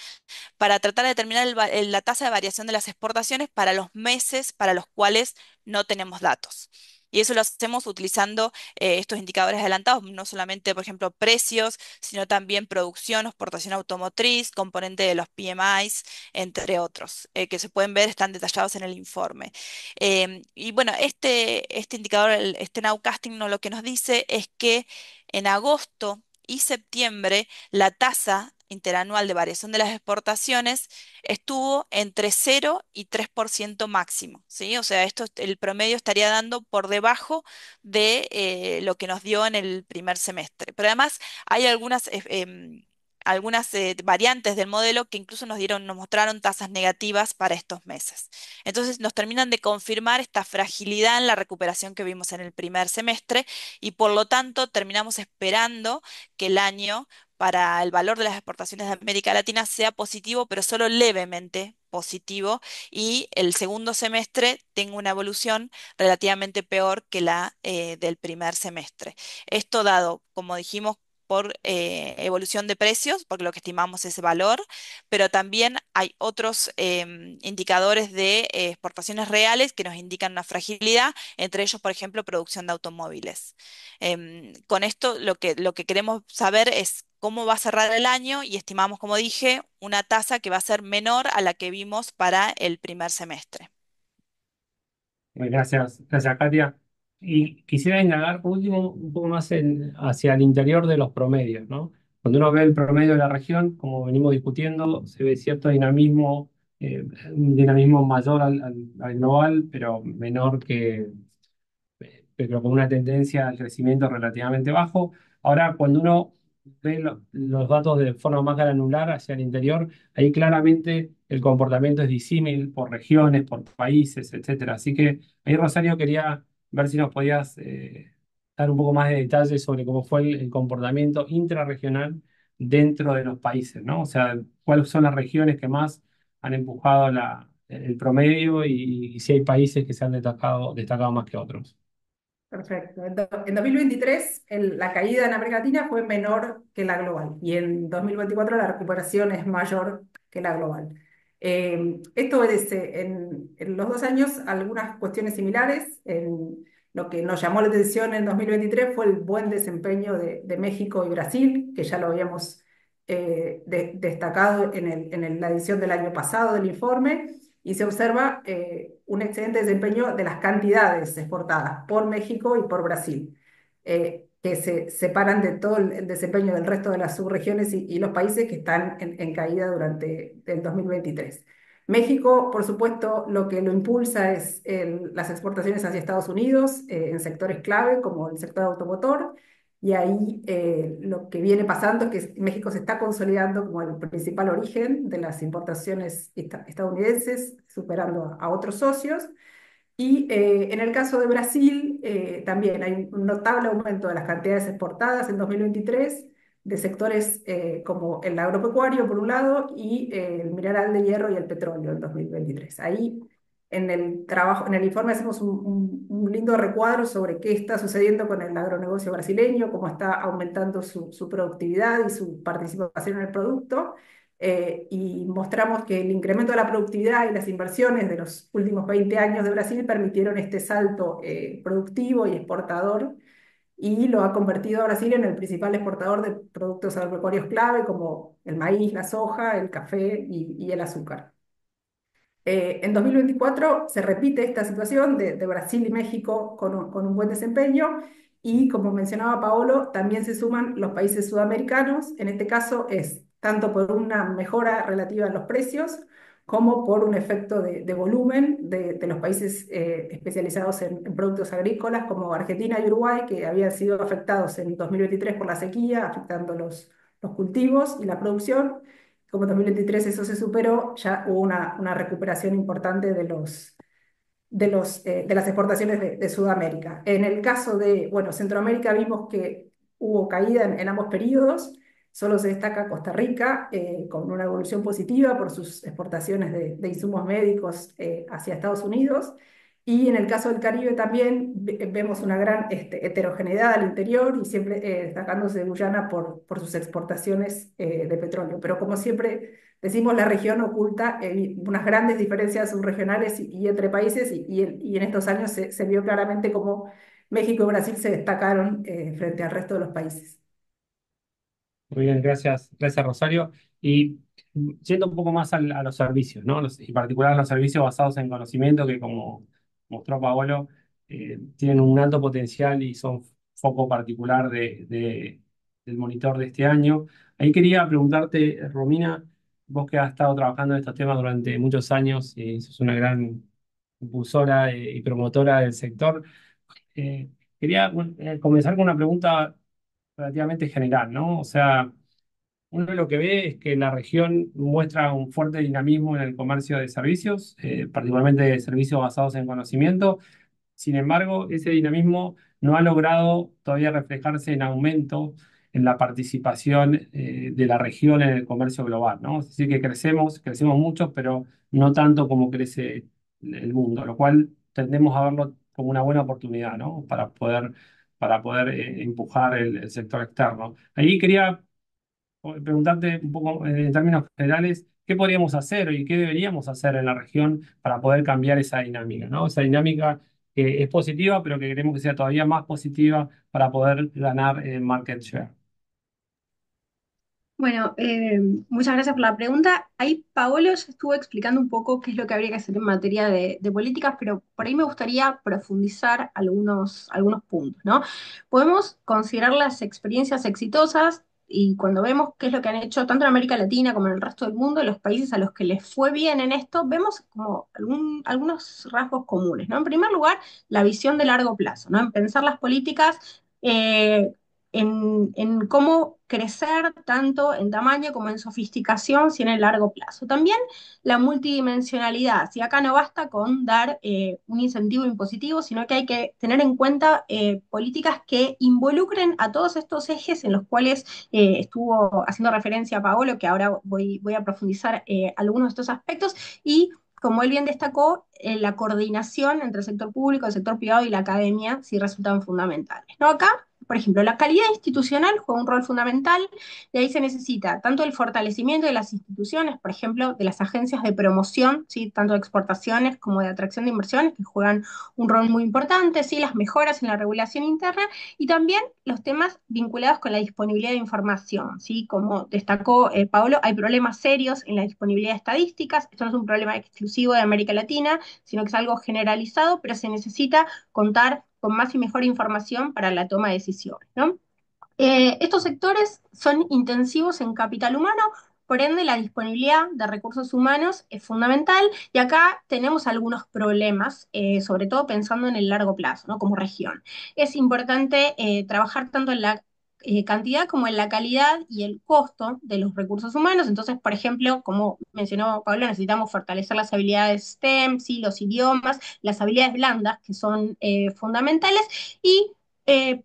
para tratar de determinar la tasa de variación de las exportaciones para los meses para los cuales no tenemos datos. Y eso lo hacemos utilizando estos indicadores adelantados, no solamente, por ejemplo, precios, sino también producción, exportación automotriz, componente de los PMIs, entre otros, que se pueden ver, están detallados en el informe. Y bueno, este indicador, este nowcasting, ¿no? Lo que nos dice es que en agosto y septiembre la tasa interanual de variación de las exportaciones estuvo entre 0 y 3% máximo, ¿sí? O sea, el promedio estaría dando por debajo de lo que nos dio en el primer semestre. Pero además hay algunas variantes del modelo que incluso nos mostraron tasas negativas para estos meses. Entonces nos terminan de confirmar esta fragilidad en la recuperación que vimos en el primer semestre y por lo tanto terminamos esperando que el año para el valor de las exportaciones de América Latina sea positivo, pero solo levemente positivo, y el segundo semestre tenga una evolución relativamente peor que la del primer semestre. Esto dado, como dijimos, por evolución de precios, porque lo que estimamos es valor, pero también hay otros indicadores de exportaciones reales que nos indican una fragilidad, entre ellos, por ejemplo, producción de automóviles. Con esto lo que queremos saber es cómo va a cerrar el año y estimamos, como dije, una tasa que va a ser menor a la que vimos para el primer semestre. Gracias, Kathia. Y quisiera indagar, por último, un poco más hacia el interior de los promedios, ¿no? Cuando uno ve el promedio de la región, como venimos discutiendo, se ve cierto dinamismo, un dinamismo mayor al global, pero menor pero con una tendencia al crecimiento relativamente bajo. Ahora, cuando uno ve los datos de forma más granular hacia el interior, ahí claramente el comportamiento es disímil por regiones, por países, etcétera. Así que ahí, Rosario, quería ver si nos podías dar un poco más de detalles sobre cómo fue el comportamiento intrarregional dentro de los países, ¿no? O sea, cuáles son las regiones que más han empujado el promedio y si hay países que se han destacado más que otros. Perfecto. En 2023 la caída en América Latina fue menor que la global y en 2024 la recuperación es mayor que la global. Esto obedece en los 2 años algunas cuestiones similares. Lo que nos llamó la atención en 2023 fue el buen desempeño de México y Brasil, que ya lo habíamos destacado en la edición del año pasado del informe, y se observa un excelente desempeño de las cantidades exportadas por México y por Brasil, que se separan de todo el desempeño del resto de las subregiones y los países que están en caída durante el 2023. México, por supuesto, lo que lo impulsa es las exportaciones hacia Estados Unidos en sectores clave como el sector automotor, y ahí lo que viene pasando es que México se está consolidando como el principal origen de las importaciones estadounidenses, superando a otros socios. Y en el caso de Brasil, también hay un notable aumento de las cantidades exportadas en 2023 de sectores como el agropecuario, por un lado, y el mineral de hierro y el petróleo en 2023. Ahí, en el informe hacemos un lindo recuadro sobre qué está sucediendo con el agronegocio brasileño, cómo está aumentando su productividad y su participación en el producto, y mostramos que el incremento de la productividad y las inversiones de los últimos 20 años de Brasil permitieron este salto productivo y exportador, y lo ha convertido a Brasil en el principal exportador de productos agropecuarios clave como el maíz, la soja, el café y el azúcar. En 2024 se repite esta situación de Brasil y México con un buen desempeño, y como mencionaba Paolo, también se suman los países sudamericanos. En este caso es tanto por una mejora relativa en los precios como por un efecto de volumen de los países especializados en productos agrícolas como Argentina y Uruguay, que habían sido afectados en 2023 por la sequía, afectando los cultivos y la producción. Como en 2023 eso se superó, ya hubo una recuperación importante de las exportaciones de Sudamérica. En el caso de Centroamérica vimos que hubo caída en ambos periodos. Solo se destaca Costa Rica con una evolución positiva por sus exportaciones de insumos médicos hacia Estados Unidos. Y en el caso del Caribe también vemos una gran heterogeneidad al interior, y siempre destacándose Guyana por sus exportaciones de petróleo. Pero como siempre decimos, la región oculta unas grandes diferencias subregionales y entre países, y en estos años se vio claramente cómo México y Brasil se destacaron frente al resto de los países. Muy bien, gracias Rosario. Y yendo un poco más a los servicios, ¿no? En particular los servicios basados en conocimiento, que como mostró Paolo, tienen un alto potencial y son foco particular del monitor de este año. Ahí quería preguntarte, Romina, vos que has estado trabajando en estos temas durante muchos años y sos una gran impulsora y promotora del sector, quería comenzar con una pregunta relativamente general, ¿no? O sea, uno lo que ve es que la región muestra un fuerte dinamismo en el comercio de servicios, particularmente de servicios basados en conocimiento. Sin embargo, ese dinamismo no ha logrado todavía reflejarse en aumento en la participación de la región en el comercio global, ¿no? Es decir, que crecemos mucho, pero no tanto como crece el mundo, lo cual tendemos a verlo como una buena oportunidad, ¿no? Para poder empujar el sector externo. Ahí quería preguntarte un poco en términos generales, ¿qué podríamos hacer y qué deberíamos hacer en la región para poder cambiar esa dinámica, ¿no? Esa dinámica que es positiva, pero que queremos que sea todavía más positiva para poder ganar market share. Bueno, muchas gracias por la pregunta. Ahí Paolo ya estuvo explicando un poco qué es lo que habría que hacer en materia de políticas, pero por ahí me gustaría profundizar algunos puntos, ¿no? Podemos considerar las experiencias exitosas, y cuando vemos qué es lo que han hecho tanto en América Latina como en el resto del mundo, los países a los que les fue bien en esto, vemos como algunos rasgos comunes, ¿no? En primer lugar, la visión de largo plazo, ¿no? En pensar las políticas en cómo crecer tanto en tamaño como en sofisticación, si en el largo plazo. También la multidimensionalidad, si acá no basta con dar un incentivo impositivo, sino que hay que tener en cuenta políticas que involucren a todos estos ejes en los cuales estuvo haciendo referencia Paolo, que ahora voy a profundizar algunos de estos aspectos, y como él bien destacó, la coordinación entre el sector público, el sector privado y la academia, si resultan fundamentales, ¿no? Acá por ejemplo, la calidad institucional juega un rol fundamental, de ahí se necesita tanto el fortalecimiento de las instituciones, por ejemplo, de las agencias de promoción, ¿sí? Tanto de exportaciones como de atracción de inversiones, que juegan un rol muy importante, ¿sí? Las mejoras en la regulación interna, y también los temas vinculados con la disponibilidad de información, ¿sí? Como destacó Pablo, hay problemas serios en la disponibilidad de estadísticas, esto no es un problema exclusivo de América Latina, sino que es algo generalizado, pero se necesita contar con más y mejor información para la toma de decisiones, ¿no? Estos sectores son intensivos en capital humano, por ende la disponibilidad de recursos humanos es fundamental, y acá tenemos algunos problemas, sobre todo pensando en el largo plazo, ¿no? Como región. Es importante trabajar tanto en la cantidad como en la calidad y el costo de los recursos humanos. Entonces, por ejemplo, como mencionó Pablo, necesitamos fortalecer las habilidades STEM, ¿sí? Los idiomas, las habilidades blandas, que son fundamentales, y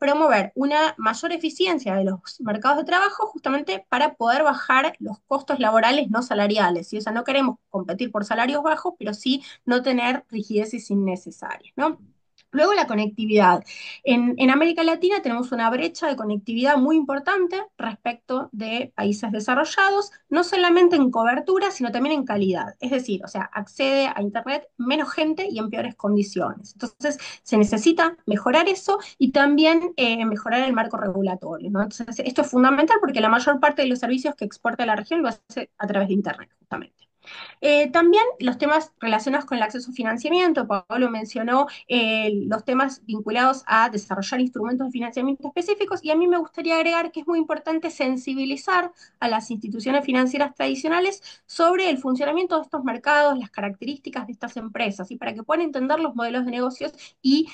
promover una mayor eficiencia de los mercados de trabajo justamente para poder bajar los costos laborales no salariales, ¿sí? O sea, no queremos competir por salarios bajos, pero sí no tener rigideces innecesarias, ¿no? Luego la conectividad. En América Latina tenemos una brecha de conectividad muy importante respecto de países desarrollados, no solamente en cobertura, sino también en calidad. Es decir, o sea, accede a Internet menos gente y en peores condiciones. Entonces, se necesita mejorar eso y también mejorar el marco regulatorio, ¿no? Entonces, esto es fundamental porque la mayor parte de los servicios que exporta la región lo hace a través de Internet, justamente. También los temas relacionados con el acceso a financiamiento, Pablo mencionó los temas vinculados a desarrollar instrumentos de financiamiento específicos, y a mí me gustaría agregar que es muy importante sensibilizar a las instituciones financieras tradicionales sobre el funcionamiento de estos mercados, las características de estas empresas, y para que puedan entender los modelos de negocios y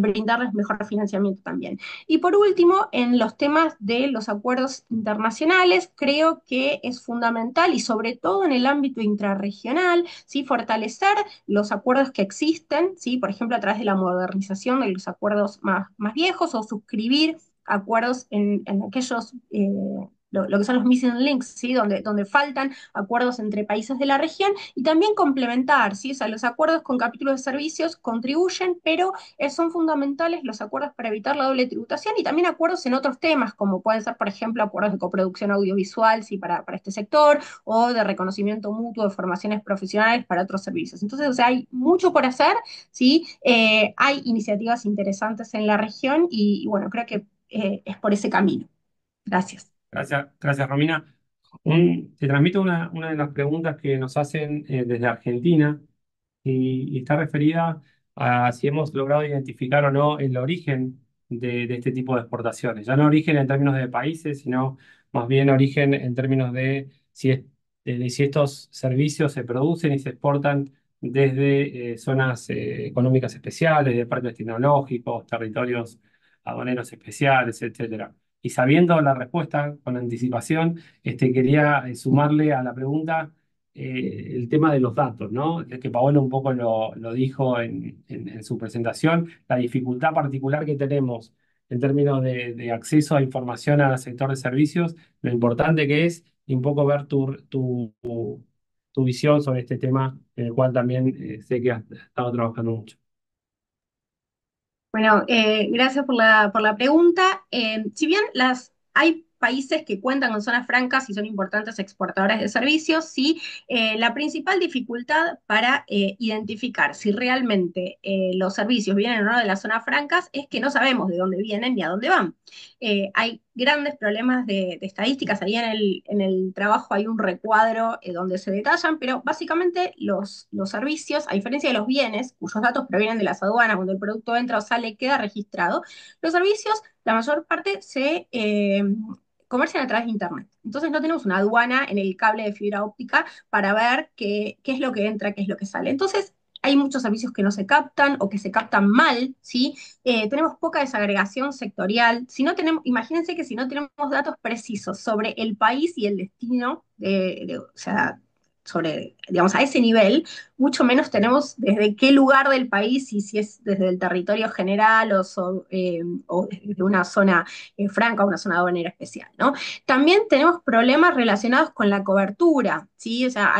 brindarles mejor financiamiento también. Y por último, en los temas de los acuerdos internacionales, creo que es fundamental, y sobre todo en el ámbito intrarregional, ¿sí? Fortalecer los acuerdos que existen, ¿sí? Por ejemplo, a través de la modernización de los acuerdos más viejos, o suscribir acuerdos en aquellos, lo que son los missing links, ¿sí? Donde faltan acuerdos entre países de la región, y también complementar, ¿sí? O sea, los acuerdos con capítulos de servicios contribuyen, pero son fundamentales los acuerdos para evitar la doble tributación, y también acuerdos en otros temas, como pueden ser, por ejemplo, acuerdos de coproducción audiovisual, ¿sí? para este sector, o de reconocimiento mutuo de formaciones profesionales para otros servicios. Entonces, o sea, hay mucho por hacer, ¿sí? Hay iniciativas interesantes en la región, y bueno, creo que es por ese camino. Gracias. Gracias, Romina. Te transmito una de las preguntas que nos hacen desde Argentina, y está referida a si hemos logrado identificar o no el origen de este tipo de exportaciones. Ya no origen en términos de países, sino más bien origen en términos de si estos servicios se producen y se exportan desde zonas económicas especiales, de parques tecnológicos, territorios aduaneros especiales, etcétera. Y sabiendo la respuesta con anticipación, quería sumarle a la pregunta el tema de los datos, ¿no? Que Paola un poco lo dijo en su presentación, la dificultad particular que tenemos en términos de acceso a información al sector de servicios, lo importante que es, y un poco ver tu visión sobre este tema, en el cual también sé que has estado trabajando mucho. Bueno, gracias por la pregunta. Si bien hay países que cuentan con zonas francas y son importantes exportadores de servicios, sí, la principal dificultad para identificar si realmente los servicios vienen o no de las zonas francas es que no sabemos de dónde vienen ni a dónde van. Hay grandes problemas de estadísticas, ahí en el trabajo hay un recuadro donde se detallan, pero básicamente los servicios, a diferencia de los bienes, cuyos datos provienen de las aduanas, cuando el producto entra o sale, queda registrado, los servicios, la mayor parte, se comercian a través de Internet. Entonces no tenemos una aduana en el cable de fibra óptica para ver qué es lo que entra, qué es lo que sale. Entonces, hay muchos servicios que no se captan o que se captan mal, ¿sí? Tenemos poca desagregación sectorial. Si no tenemos, imagínense que si no tenemos datos precisos sobre el país y el destino, o sea, sobre, digamos, a ese nivel, mucho menos tenemos desde qué lugar del país, y si es desde el territorio general o desde una zona franca o una zona aduanera especial, ¿no? También tenemos problemas relacionados con la cobertura, ¿sí? O sea,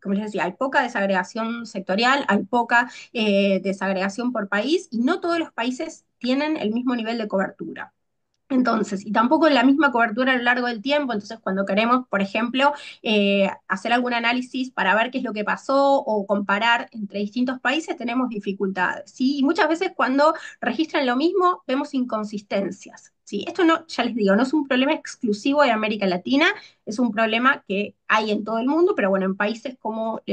como les decía, hay poca desagregación sectorial, hay poca desagregación por país, y no todos los países tienen el mismo nivel de cobertura. Entonces, y tampoco la misma cobertura a lo largo del tiempo, entonces cuando queremos, por ejemplo, hacer algún análisis para ver qué es lo que pasó o comparar entre distintos países, tenemos dificultades, ¿sí? Y muchas veces cuando registran lo mismo, vemos inconsistencias, ¿sí? Esto no, ya les digo, no es un problema exclusivo de América Latina, es un problema que hay en todo el mundo, pero bueno, en países como, o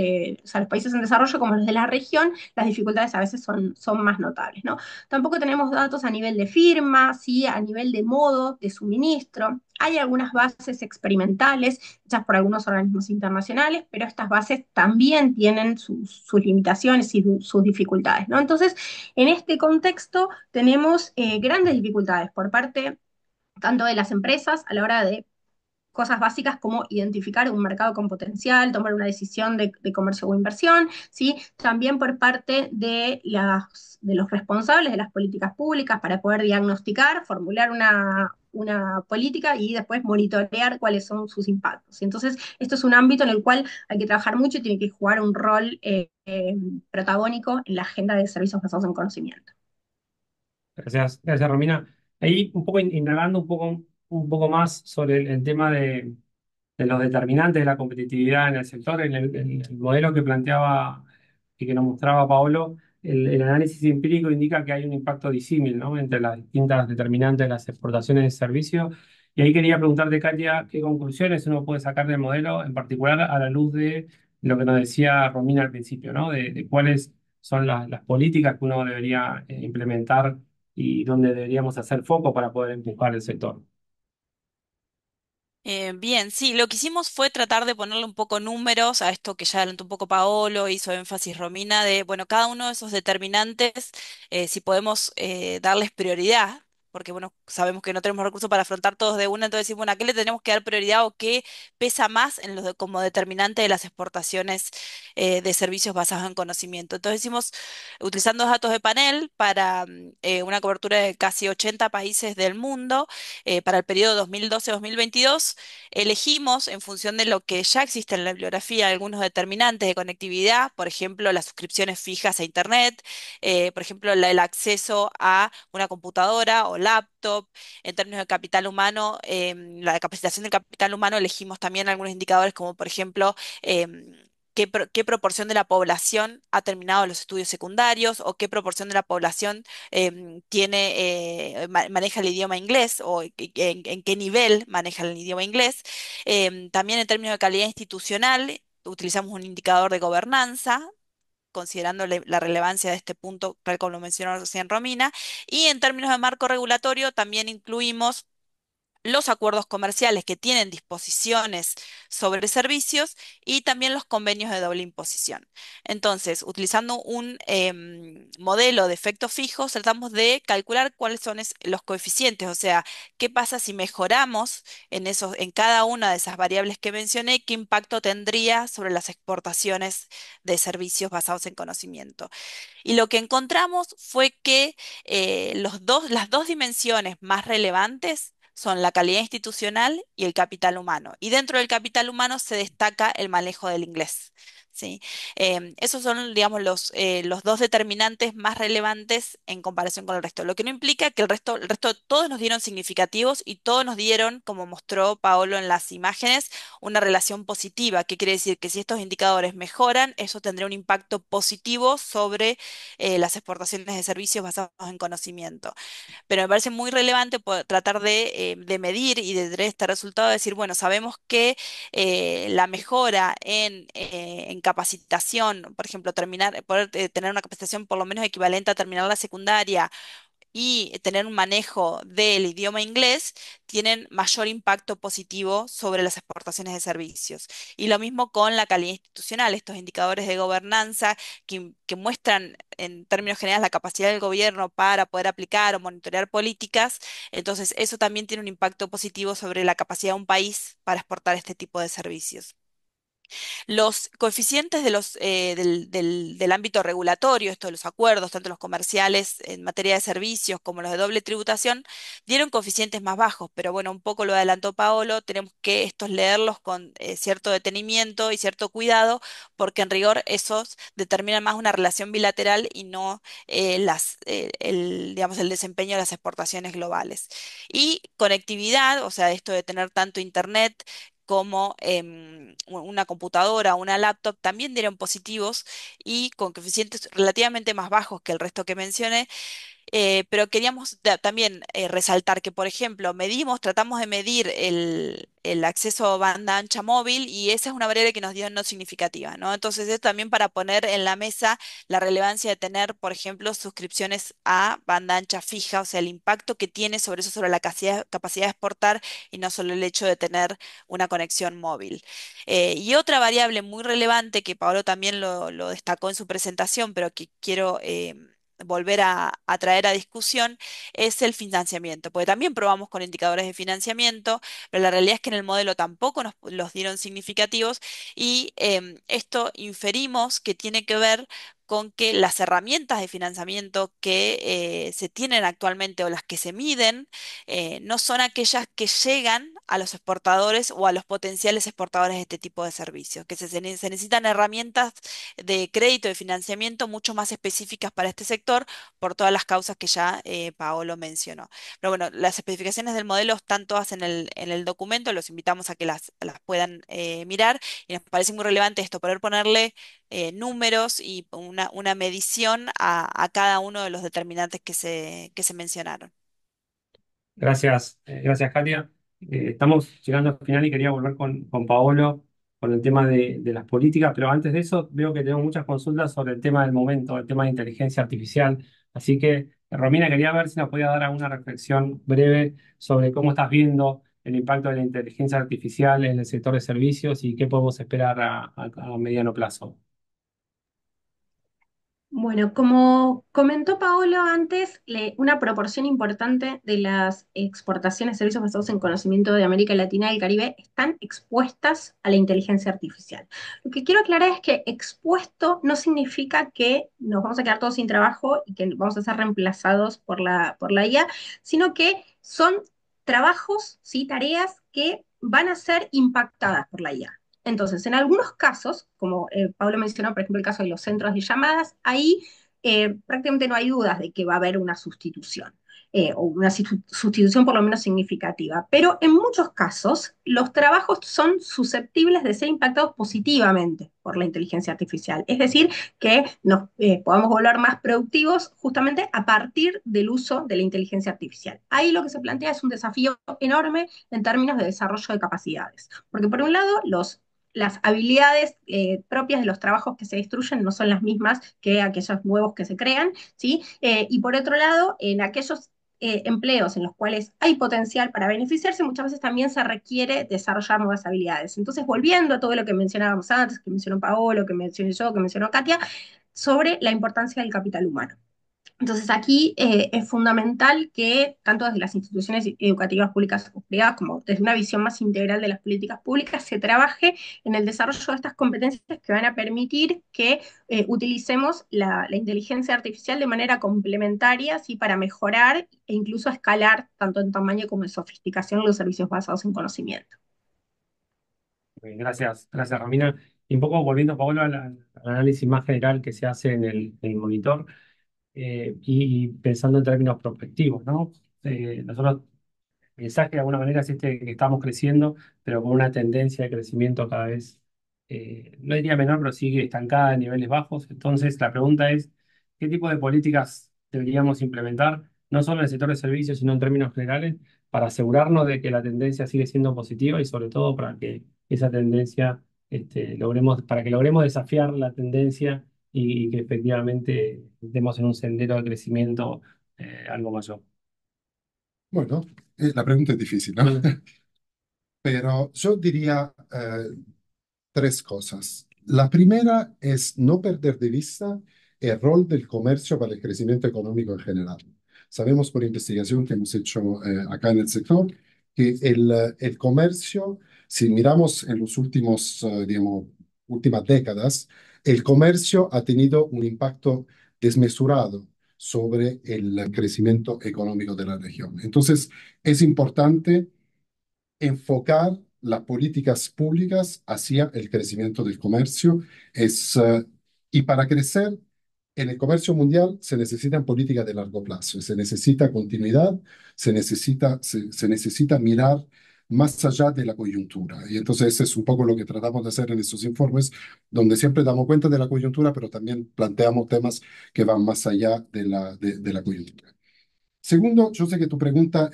sea, los países en desarrollo como los de la región, las dificultades a veces son más notables, ¿no? Tampoco tenemos datos a nivel de firma, ¿sí? A nivel de modo de suministro. Hay algunas bases experimentales hechas por algunos organismos internacionales, pero estas bases también tienen sus limitaciones y sus dificultades, ¿no? Entonces, en este contexto tenemos grandes dificultades por parte tanto de las empresas a la hora de cosas básicas como identificar un mercado con potencial, tomar una decisión de comercio o inversión, ¿sí? También por parte de los responsables de las políticas públicas para poder diagnosticar, formular una política y después monitorear cuáles son sus impactos. Entonces, esto es un ámbito en el cual hay que trabajar mucho y tiene que jugar un rol protagónico en la agenda de servicios basados en conocimiento. Gracias Romina. Ahí un poco indagando un poco más sobre el tema de los determinantes de la competitividad en el sector, en el modelo que planteaba y que nos mostraba Pablo, el análisis empírico indica que hay un impacto disímil, ¿no?, entre las distintas determinantes de las exportaciones de servicios. Y ahí quería preguntarte, Kathia, ¿qué conclusiones uno puede sacar del modelo, en particular a la luz de lo que nos decía Romina al principio, ¿no?, de cuáles son las políticas que uno debería implementar y dónde deberíamos hacer foco para poder empujar el sector? Bien, sí, lo que hicimos fue tratar de ponerle un poco números a esto que ya adelantó un poco Paolo, hizo énfasis Romina, de, bueno, cada uno de esos determinantes, si podemos darles prioridad, porque, bueno, sabemos que no tenemos recursos para afrontar todos de una, entonces decimos, bueno, ¿a qué le tenemos que dar prioridad o qué pesa más en los como determinante de las exportaciones de servicios basados en conocimiento? Entonces hicimos, utilizando datos de panel para una cobertura de casi 80 países del mundo, para el periodo 2012-2022, elegimos en función de lo que ya existe en la bibliografía algunos determinantes de conectividad, por ejemplo, las suscripciones fijas a Internet, por ejemplo, el acceso a una computadora o laptop. En términos de capital humano, la capacitación del capital humano, elegimos también algunos indicadores como, por ejemplo, qué proporción de la población ha terminado los estudios secundarios o qué proporción de la población maneja el idioma inglés o en qué nivel maneja el idioma inglés. También en términos de calidad institucional, utilizamos un indicador de gobernanza, considerando la relevancia de este punto, tal como lo mencionó recién Romina, y en términos de marco regulatorio también incluimos los acuerdos comerciales que tienen disposiciones sobre servicios y también los convenios de doble imposición. Entonces, utilizando un modelo de efectos fijos, tratamos de calcular cuáles son los coeficientes, o sea, qué pasa si mejoramos en cada una de esas variables que mencioné, qué impacto tendría sobre las exportaciones de servicios basados en conocimiento. Y lo que encontramos fue que las dos dimensiones más relevantes son la calidad institucional y el capital humano. Y dentro del capital humano se destaca el manejo del inglés, ¿sí? Esos son, digamos, los dos determinantes más relevantes en comparación con el resto. Lo que no implica que el resto todos nos dieron significativos y todos nos dieron, como mostró Paolo en las imágenes, una relación positiva, que quiere decir que si estos indicadores mejoran, eso tendrá un impacto positivo sobre las exportaciones de servicios basados en conocimiento. Pero me parece muy relevante poder tratar de medir y de tener este resultado, de decir, bueno, sabemos que la mejora en capacitación, por ejemplo, poder tener una capacitación por lo menos equivalente a terminar la secundaria y tener un manejo del idioma inglés, tienen mayor impacto positivo sobre las exportaciones de servicios. Y lo mismo con la calidad institucional, estos indicadores de gobernanza que muestran en términos generales la capacidad del gobierno para poder aplicar o monitorear políticas, entonces eso también tiene un impacto positivo sobre la capacidad de un país para exportar este tipo de servicios. Los coeficientes de del ámbito regulatorio, esto de los acuerdos, tanto los comerciales en materia de servicios como los de doble tributación, dieron coeficientes más bajos, pero bueno, un poco lo adelantó Paolo, tenemos que estos leerlos con cierto detenimiento y cierto cuidado, porque en rigor esos determinan más una relación bilateral y no digamos, el desempeño de las exportaciones globales. Y conectividad, o sea, esto de tener tanto internet como una computadora, una laptop, también dieron positivos y con coeficientes relativamente más bajos que el resto que mencioné. Pero queríamos también resaltar que, por ejemplo, tratamos de medir el acceso a banda ancha móvil y esa es una variable que nos dio no significativa, ¿no? Entonces, es también para poner en la mesa la relevancia de tener, por ejemplo, suscripciones a banda ancha fija, o sea, el impacto que tiene sobre eso, sobre la capacidad de exportar y no solo el hecho de tener una conexión móvil. Y otra variable muy relevante que Pablo también lo destacó en su presentación, pero que quiero volver a traer a discusión es el financiamiento, porque también probamos con indicadores de financiamiento, pero la realidad es que en el modelo tampoco los dieron significativos y esto inferimos que tiene que ver con que las herramientas de financiamiento que se tienen actualmente o las que se miden no son aquellas que llegan a los exportadores o a los potenciales exportadores de este tipo de servicios, que se necesitan herramientas de crédito, de financiamiento mucho más específicas para este sector por todas las causas que ya Paolo mencionó. Pero bueno, las especificaciones del modelo están todas en el documento, los invitamos a que las puedan mirar y nos parece muy relevante esto, poder ponerle números y una medición a cada uno de los determinantes que se mencionaron. Gracias Kathia. Estamos llegando al final y quería volver con Paolo con el tema de las políticas, pero antes de eso veo que tenemos muchas consultas sobre el tema del momento, el tema de inteligencia artificial, así que Romina, quería ver si nos podía dar alguna reflexión breve sobre cómo estás viendo el impacto de la inteligencia artificial en el sector de servicios y qué podemos esperar a mediano plazo. Bueno, como comentó Paolo antes, una proporción importante de las exportaciones de servicios basados en conocimiento de América Latina y el Caribe están expuestas a la inteligencia artificial. Lo que quiero aclarar es que expuesto no significa que nos vamos a quedar todos sin trabajo y que vamos a ser reemplazados por la IA, sino que son trabajos, ¿sí? Tareas que van a ser impactadas por la IA. Entonces, en algunos casos, como Pablo mencionó, por ejemplo, el caso de los centros de llamadas, ahí prácticamente no hay dudas de que va a haber una sustitución, o una sustitución por lo menos significativa. Pero en muchos casos, los trabajos son susceptibles de ser impactados positivamente por la inteligencia artificial. Es decir, que nos podamos volver más productivos justamente a partir del uso de la inteligencia artificial. Ahí lo que se plantea es un desafío enorme en términos de desarrollo de capacidades. Porque por un lado, las habilidades propias de los trabajos que se destruyen no son las mismas que aquellos nuevos que se crean, ¿sí? Y por otro lado, en aquellos empleos en los cuales hay potencial para beneficiarse, muchas veces también se requiere desarrollar nuevas habilidades. Entonces, volviendo a todo lo que mencionábamos antes, que mencionó Paolo, que mencioné yo, que mencionó Kathia, sobre la importancia del capital humano. Entonces aquí es fundamental que tanto desde las instituciones educativas públicas o privadas como desde una visión más integral de las políticas públicas se trabaje en el desarrollo de estas competencias que van a permitir que utilicemos la inteligencia artificial de manera complementaria, ¿sí? Para mejorar e incluso escalar tanto en tamaño como en sofisticación los servicios basados en conocimiento. Bien, gracias Romina. Y un poco volviendo, Paolo, al análisis más general que se hace en el monitor, y pensando en términos prospectivos, ¿no? Nosotros, el mensaje de alguna manera es que estamos creciendo, pero con una tendencia de crecimiento cada vez, no diría menor, pero sigue estancada en niveles bajos. Entonces, la pregunta es, ¿qué tipo de políticas deberíamos implementar, no solo en el sector de servicios, sino en términos generales, para asegurarnos de que la tendencia sigue siendo positiva y sobre todo para que esa tendencia, logremos desafiar la tendencia y que efectivamente estemos en un sendero de crecimiento algo mayor? Bueno, la pregunta es difícil, ¿no? Pero yo diría tres cosas. La primera es no perder de vista el rol del comercio para el crecimiento económico en general. Sabemos por investigación que hemos hecho acá en el sector que el comercio, si miramos en los últimos, digamos, últimas décadas, el comercio ha tenido un impacto desmesurado sobre el crecimiento económico de la región. Entonces, es importante enfocar las políticas públicas hacia el crecimiento del comercio. Y para crecer en el comercio mundial se necesitan políticas de largo plazo, se necesita continuidad, se necesita mirar más allá de la coyuntura. Y entonces ese es un poco lo que tratamos de hacer en estos informes, donde siempre damos cuenta de la coyuntura, pero también planteamos temas que van más allá de la coyuntura. Segundo, yo sé que tu pregunta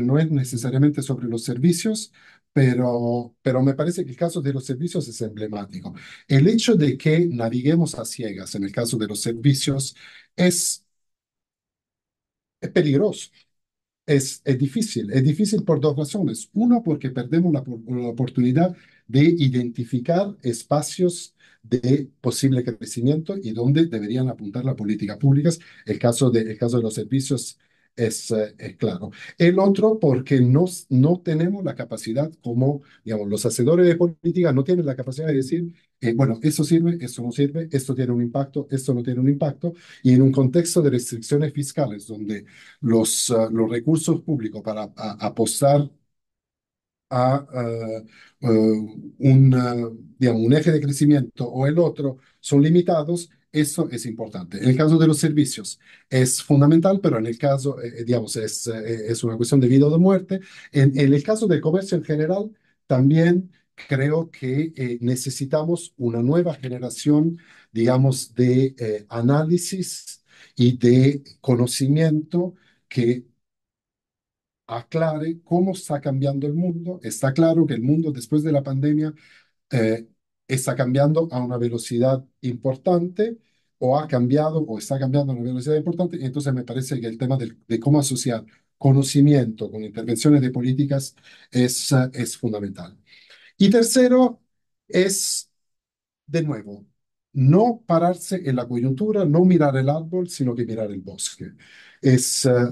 no es necesariamente sobre los servicios, pero me parece que el caso de los servicios es emblemático. El hecho de que naviguemos a ciegas en el caso de los servicios es peligroso. Es difícil por dos razones. Uno, porque perdemos la oportunidad de identificar espacios de posible crecimiento y donde deberían apuntar las políticas públicas. El caso de los servicios es claro. El otro, porque no tenemos la capacidad, como, digamos, los hacedores de política no tienen la capacidad de decir, bueno, esto sirve, esto no sirve, esto tiene un impacto, esto no tiene un impacto, y en un contexto de restricciones fiscales, donde los recursos públicos para apostar a un eje de crecimiento o el otro son limitados. Eso es importante. En el caso de los servicios es fundamental, pero en el caso, es una cuestión de vida o de muerte. En el caso del comercio en general, también creo que necesitamos una nueva generación, digamos, de análisis y de conocimiento que aclare cómo está cambiando el mundo. Está claro que el mundo después de la pandemia está cambiando a una velocidad importante, o ha cambiado o está cambiando a una velocidad importante. Entonces me parece que el tema de cómo asociar conocimiento con intervenciones de políticas es fundamental. Y tercero es, de nuevo, no pararse en la coyuntura, no mirar el árbol, sino que mirar el bosque. Recién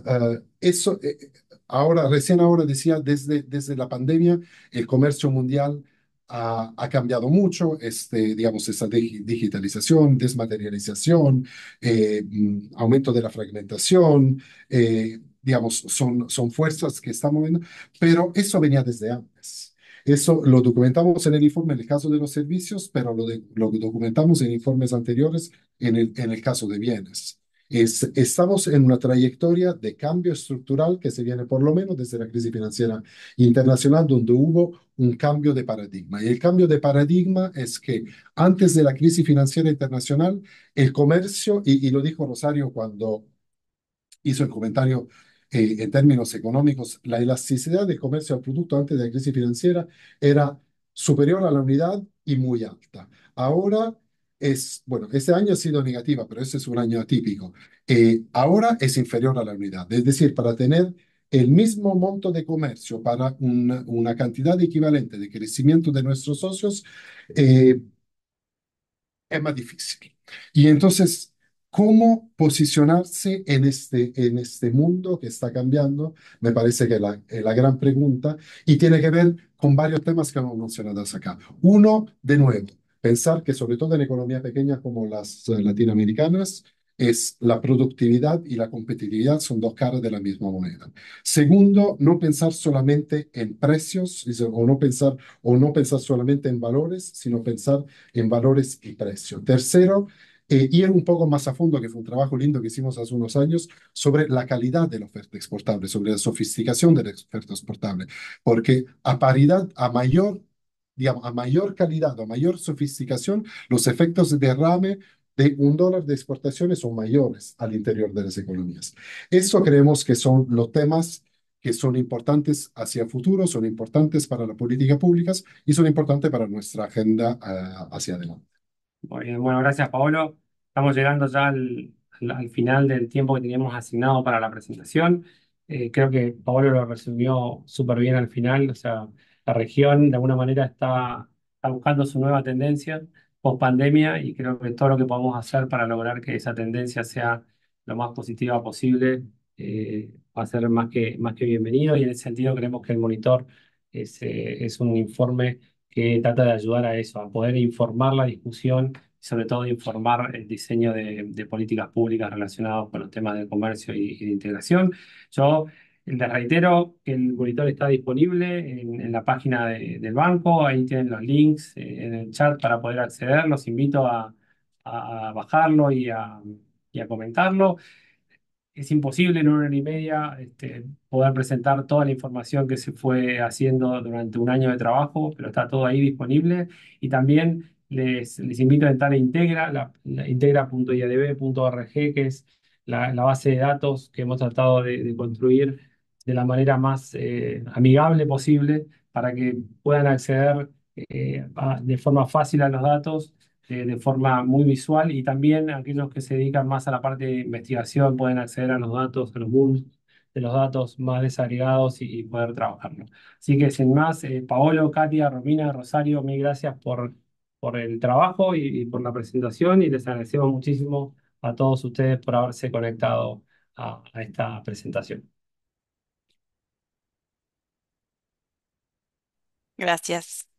ahora decía, desde la pandemia, el comercio mundial ha cambiado mucho, esta digitalización, desmaterialización, aumento de la fragmentación, son fuerzas que están moviendo, pero eso venía desde antes. Eso lo documentamos en el informe en el caso de los servicios, pero lo documentamos en informes anteriores en el caso de bienes. Estamos en una trayectoria de cambio estructural que se viene por lo menos desde la crisis financiera internacional, donde hubo un cambio de paradigma. Y el cambio de paradigma es que antes de la crisis financiera internacional, el comercio, y lo dijo Rosario cuando hizo el comentario en términos económicos, la elasticidad del comercio al producto antes de la crisis financiera era superior a la unidad y muy alta. Ahora, este año ha sido negativa, pero este es un año atípico. Ahora es inferior a la unidad. Es decir, para tener el mismo monto de comercio, para una cantidad equivalente de crecimiento de nuestros socios, es más difícil. Y entonces, ¿cómo posicionarse en este mundo que está cambiando? Me parece que es la gran pregunta, y tiene que ver con varios temas que hemos mencionado hasta acá. Uno, de nuevo, pensar que sobre todo en economías pequeñas como las latinoamericanas, es la productividad y la competitividad son dos caras de la misma moneda. Segundo, no pensar solamente en precios o no pensar solamente en valores, sino pensar en valores y precios. Tercero, ir un poco más a fondo, que fue un trabajo lindo que hicimos hace unos años, sobre la calidad de la oferta exportable, sobre la sofisticación de la oferta exportable, porque a paridad, a mayor calidad, a mayor sofisticación, los efectos de derrame de $1 de exportaciones son mayores al interior de las economías. Eso creemos que son los temas que son importantes hacia el futuro, son importantes para las políticas públicas y son importantes para nuestra agenda hacia adelante. Muy bien, bueno, gracias, Paolo. Estamos llegando ya al final del tiempo que teníamos asignado para la presentación. Creo que Paolo lo resumió súper bien al final, o sea, la región de alguna manera está buscando su nueva tendencia post pandemia, y creo que todo lo que podamos hacer para lograr que esa tendencia sea lo más positiva posible va a ser más que bienvenido, y en ese sentido creemos que el monitor es un informe que trata de ayudar a eso, a poder informar la discusión, sobre todo informar el diseño de políticas públicas relacionadas con los temas de comercio y de integración. Yo les reitero que el monitor está disponible en la página del banco, ahí tienen los links en el chat para poder acceder, los invito a bajarlo y a comentarlo. Es imposible en una hora y media poder presentar toda la información que se fue haciendo durante un año de trabajo, pero está todo ahí disponible. Y también les invito a entrar a Integra, integra.iadb.org, que es la base de datos que hemos tratado de construir de la manera más amigable posible para que puedan acceder de forma fácil a los datos, de forma muy visual, y también aquellos que se dedican más a la parte de investigación pueden acceder a los datos, a los booms de los datos más desagregados y poder trabajarlo. Así que sin más, Paolo, Kathia, Romina, Rosario, mil gracias por el trabajo y por la presentación, y les agradecemos muchísimo a todos ustedes por haberse conectado a esta presentación. Gracias.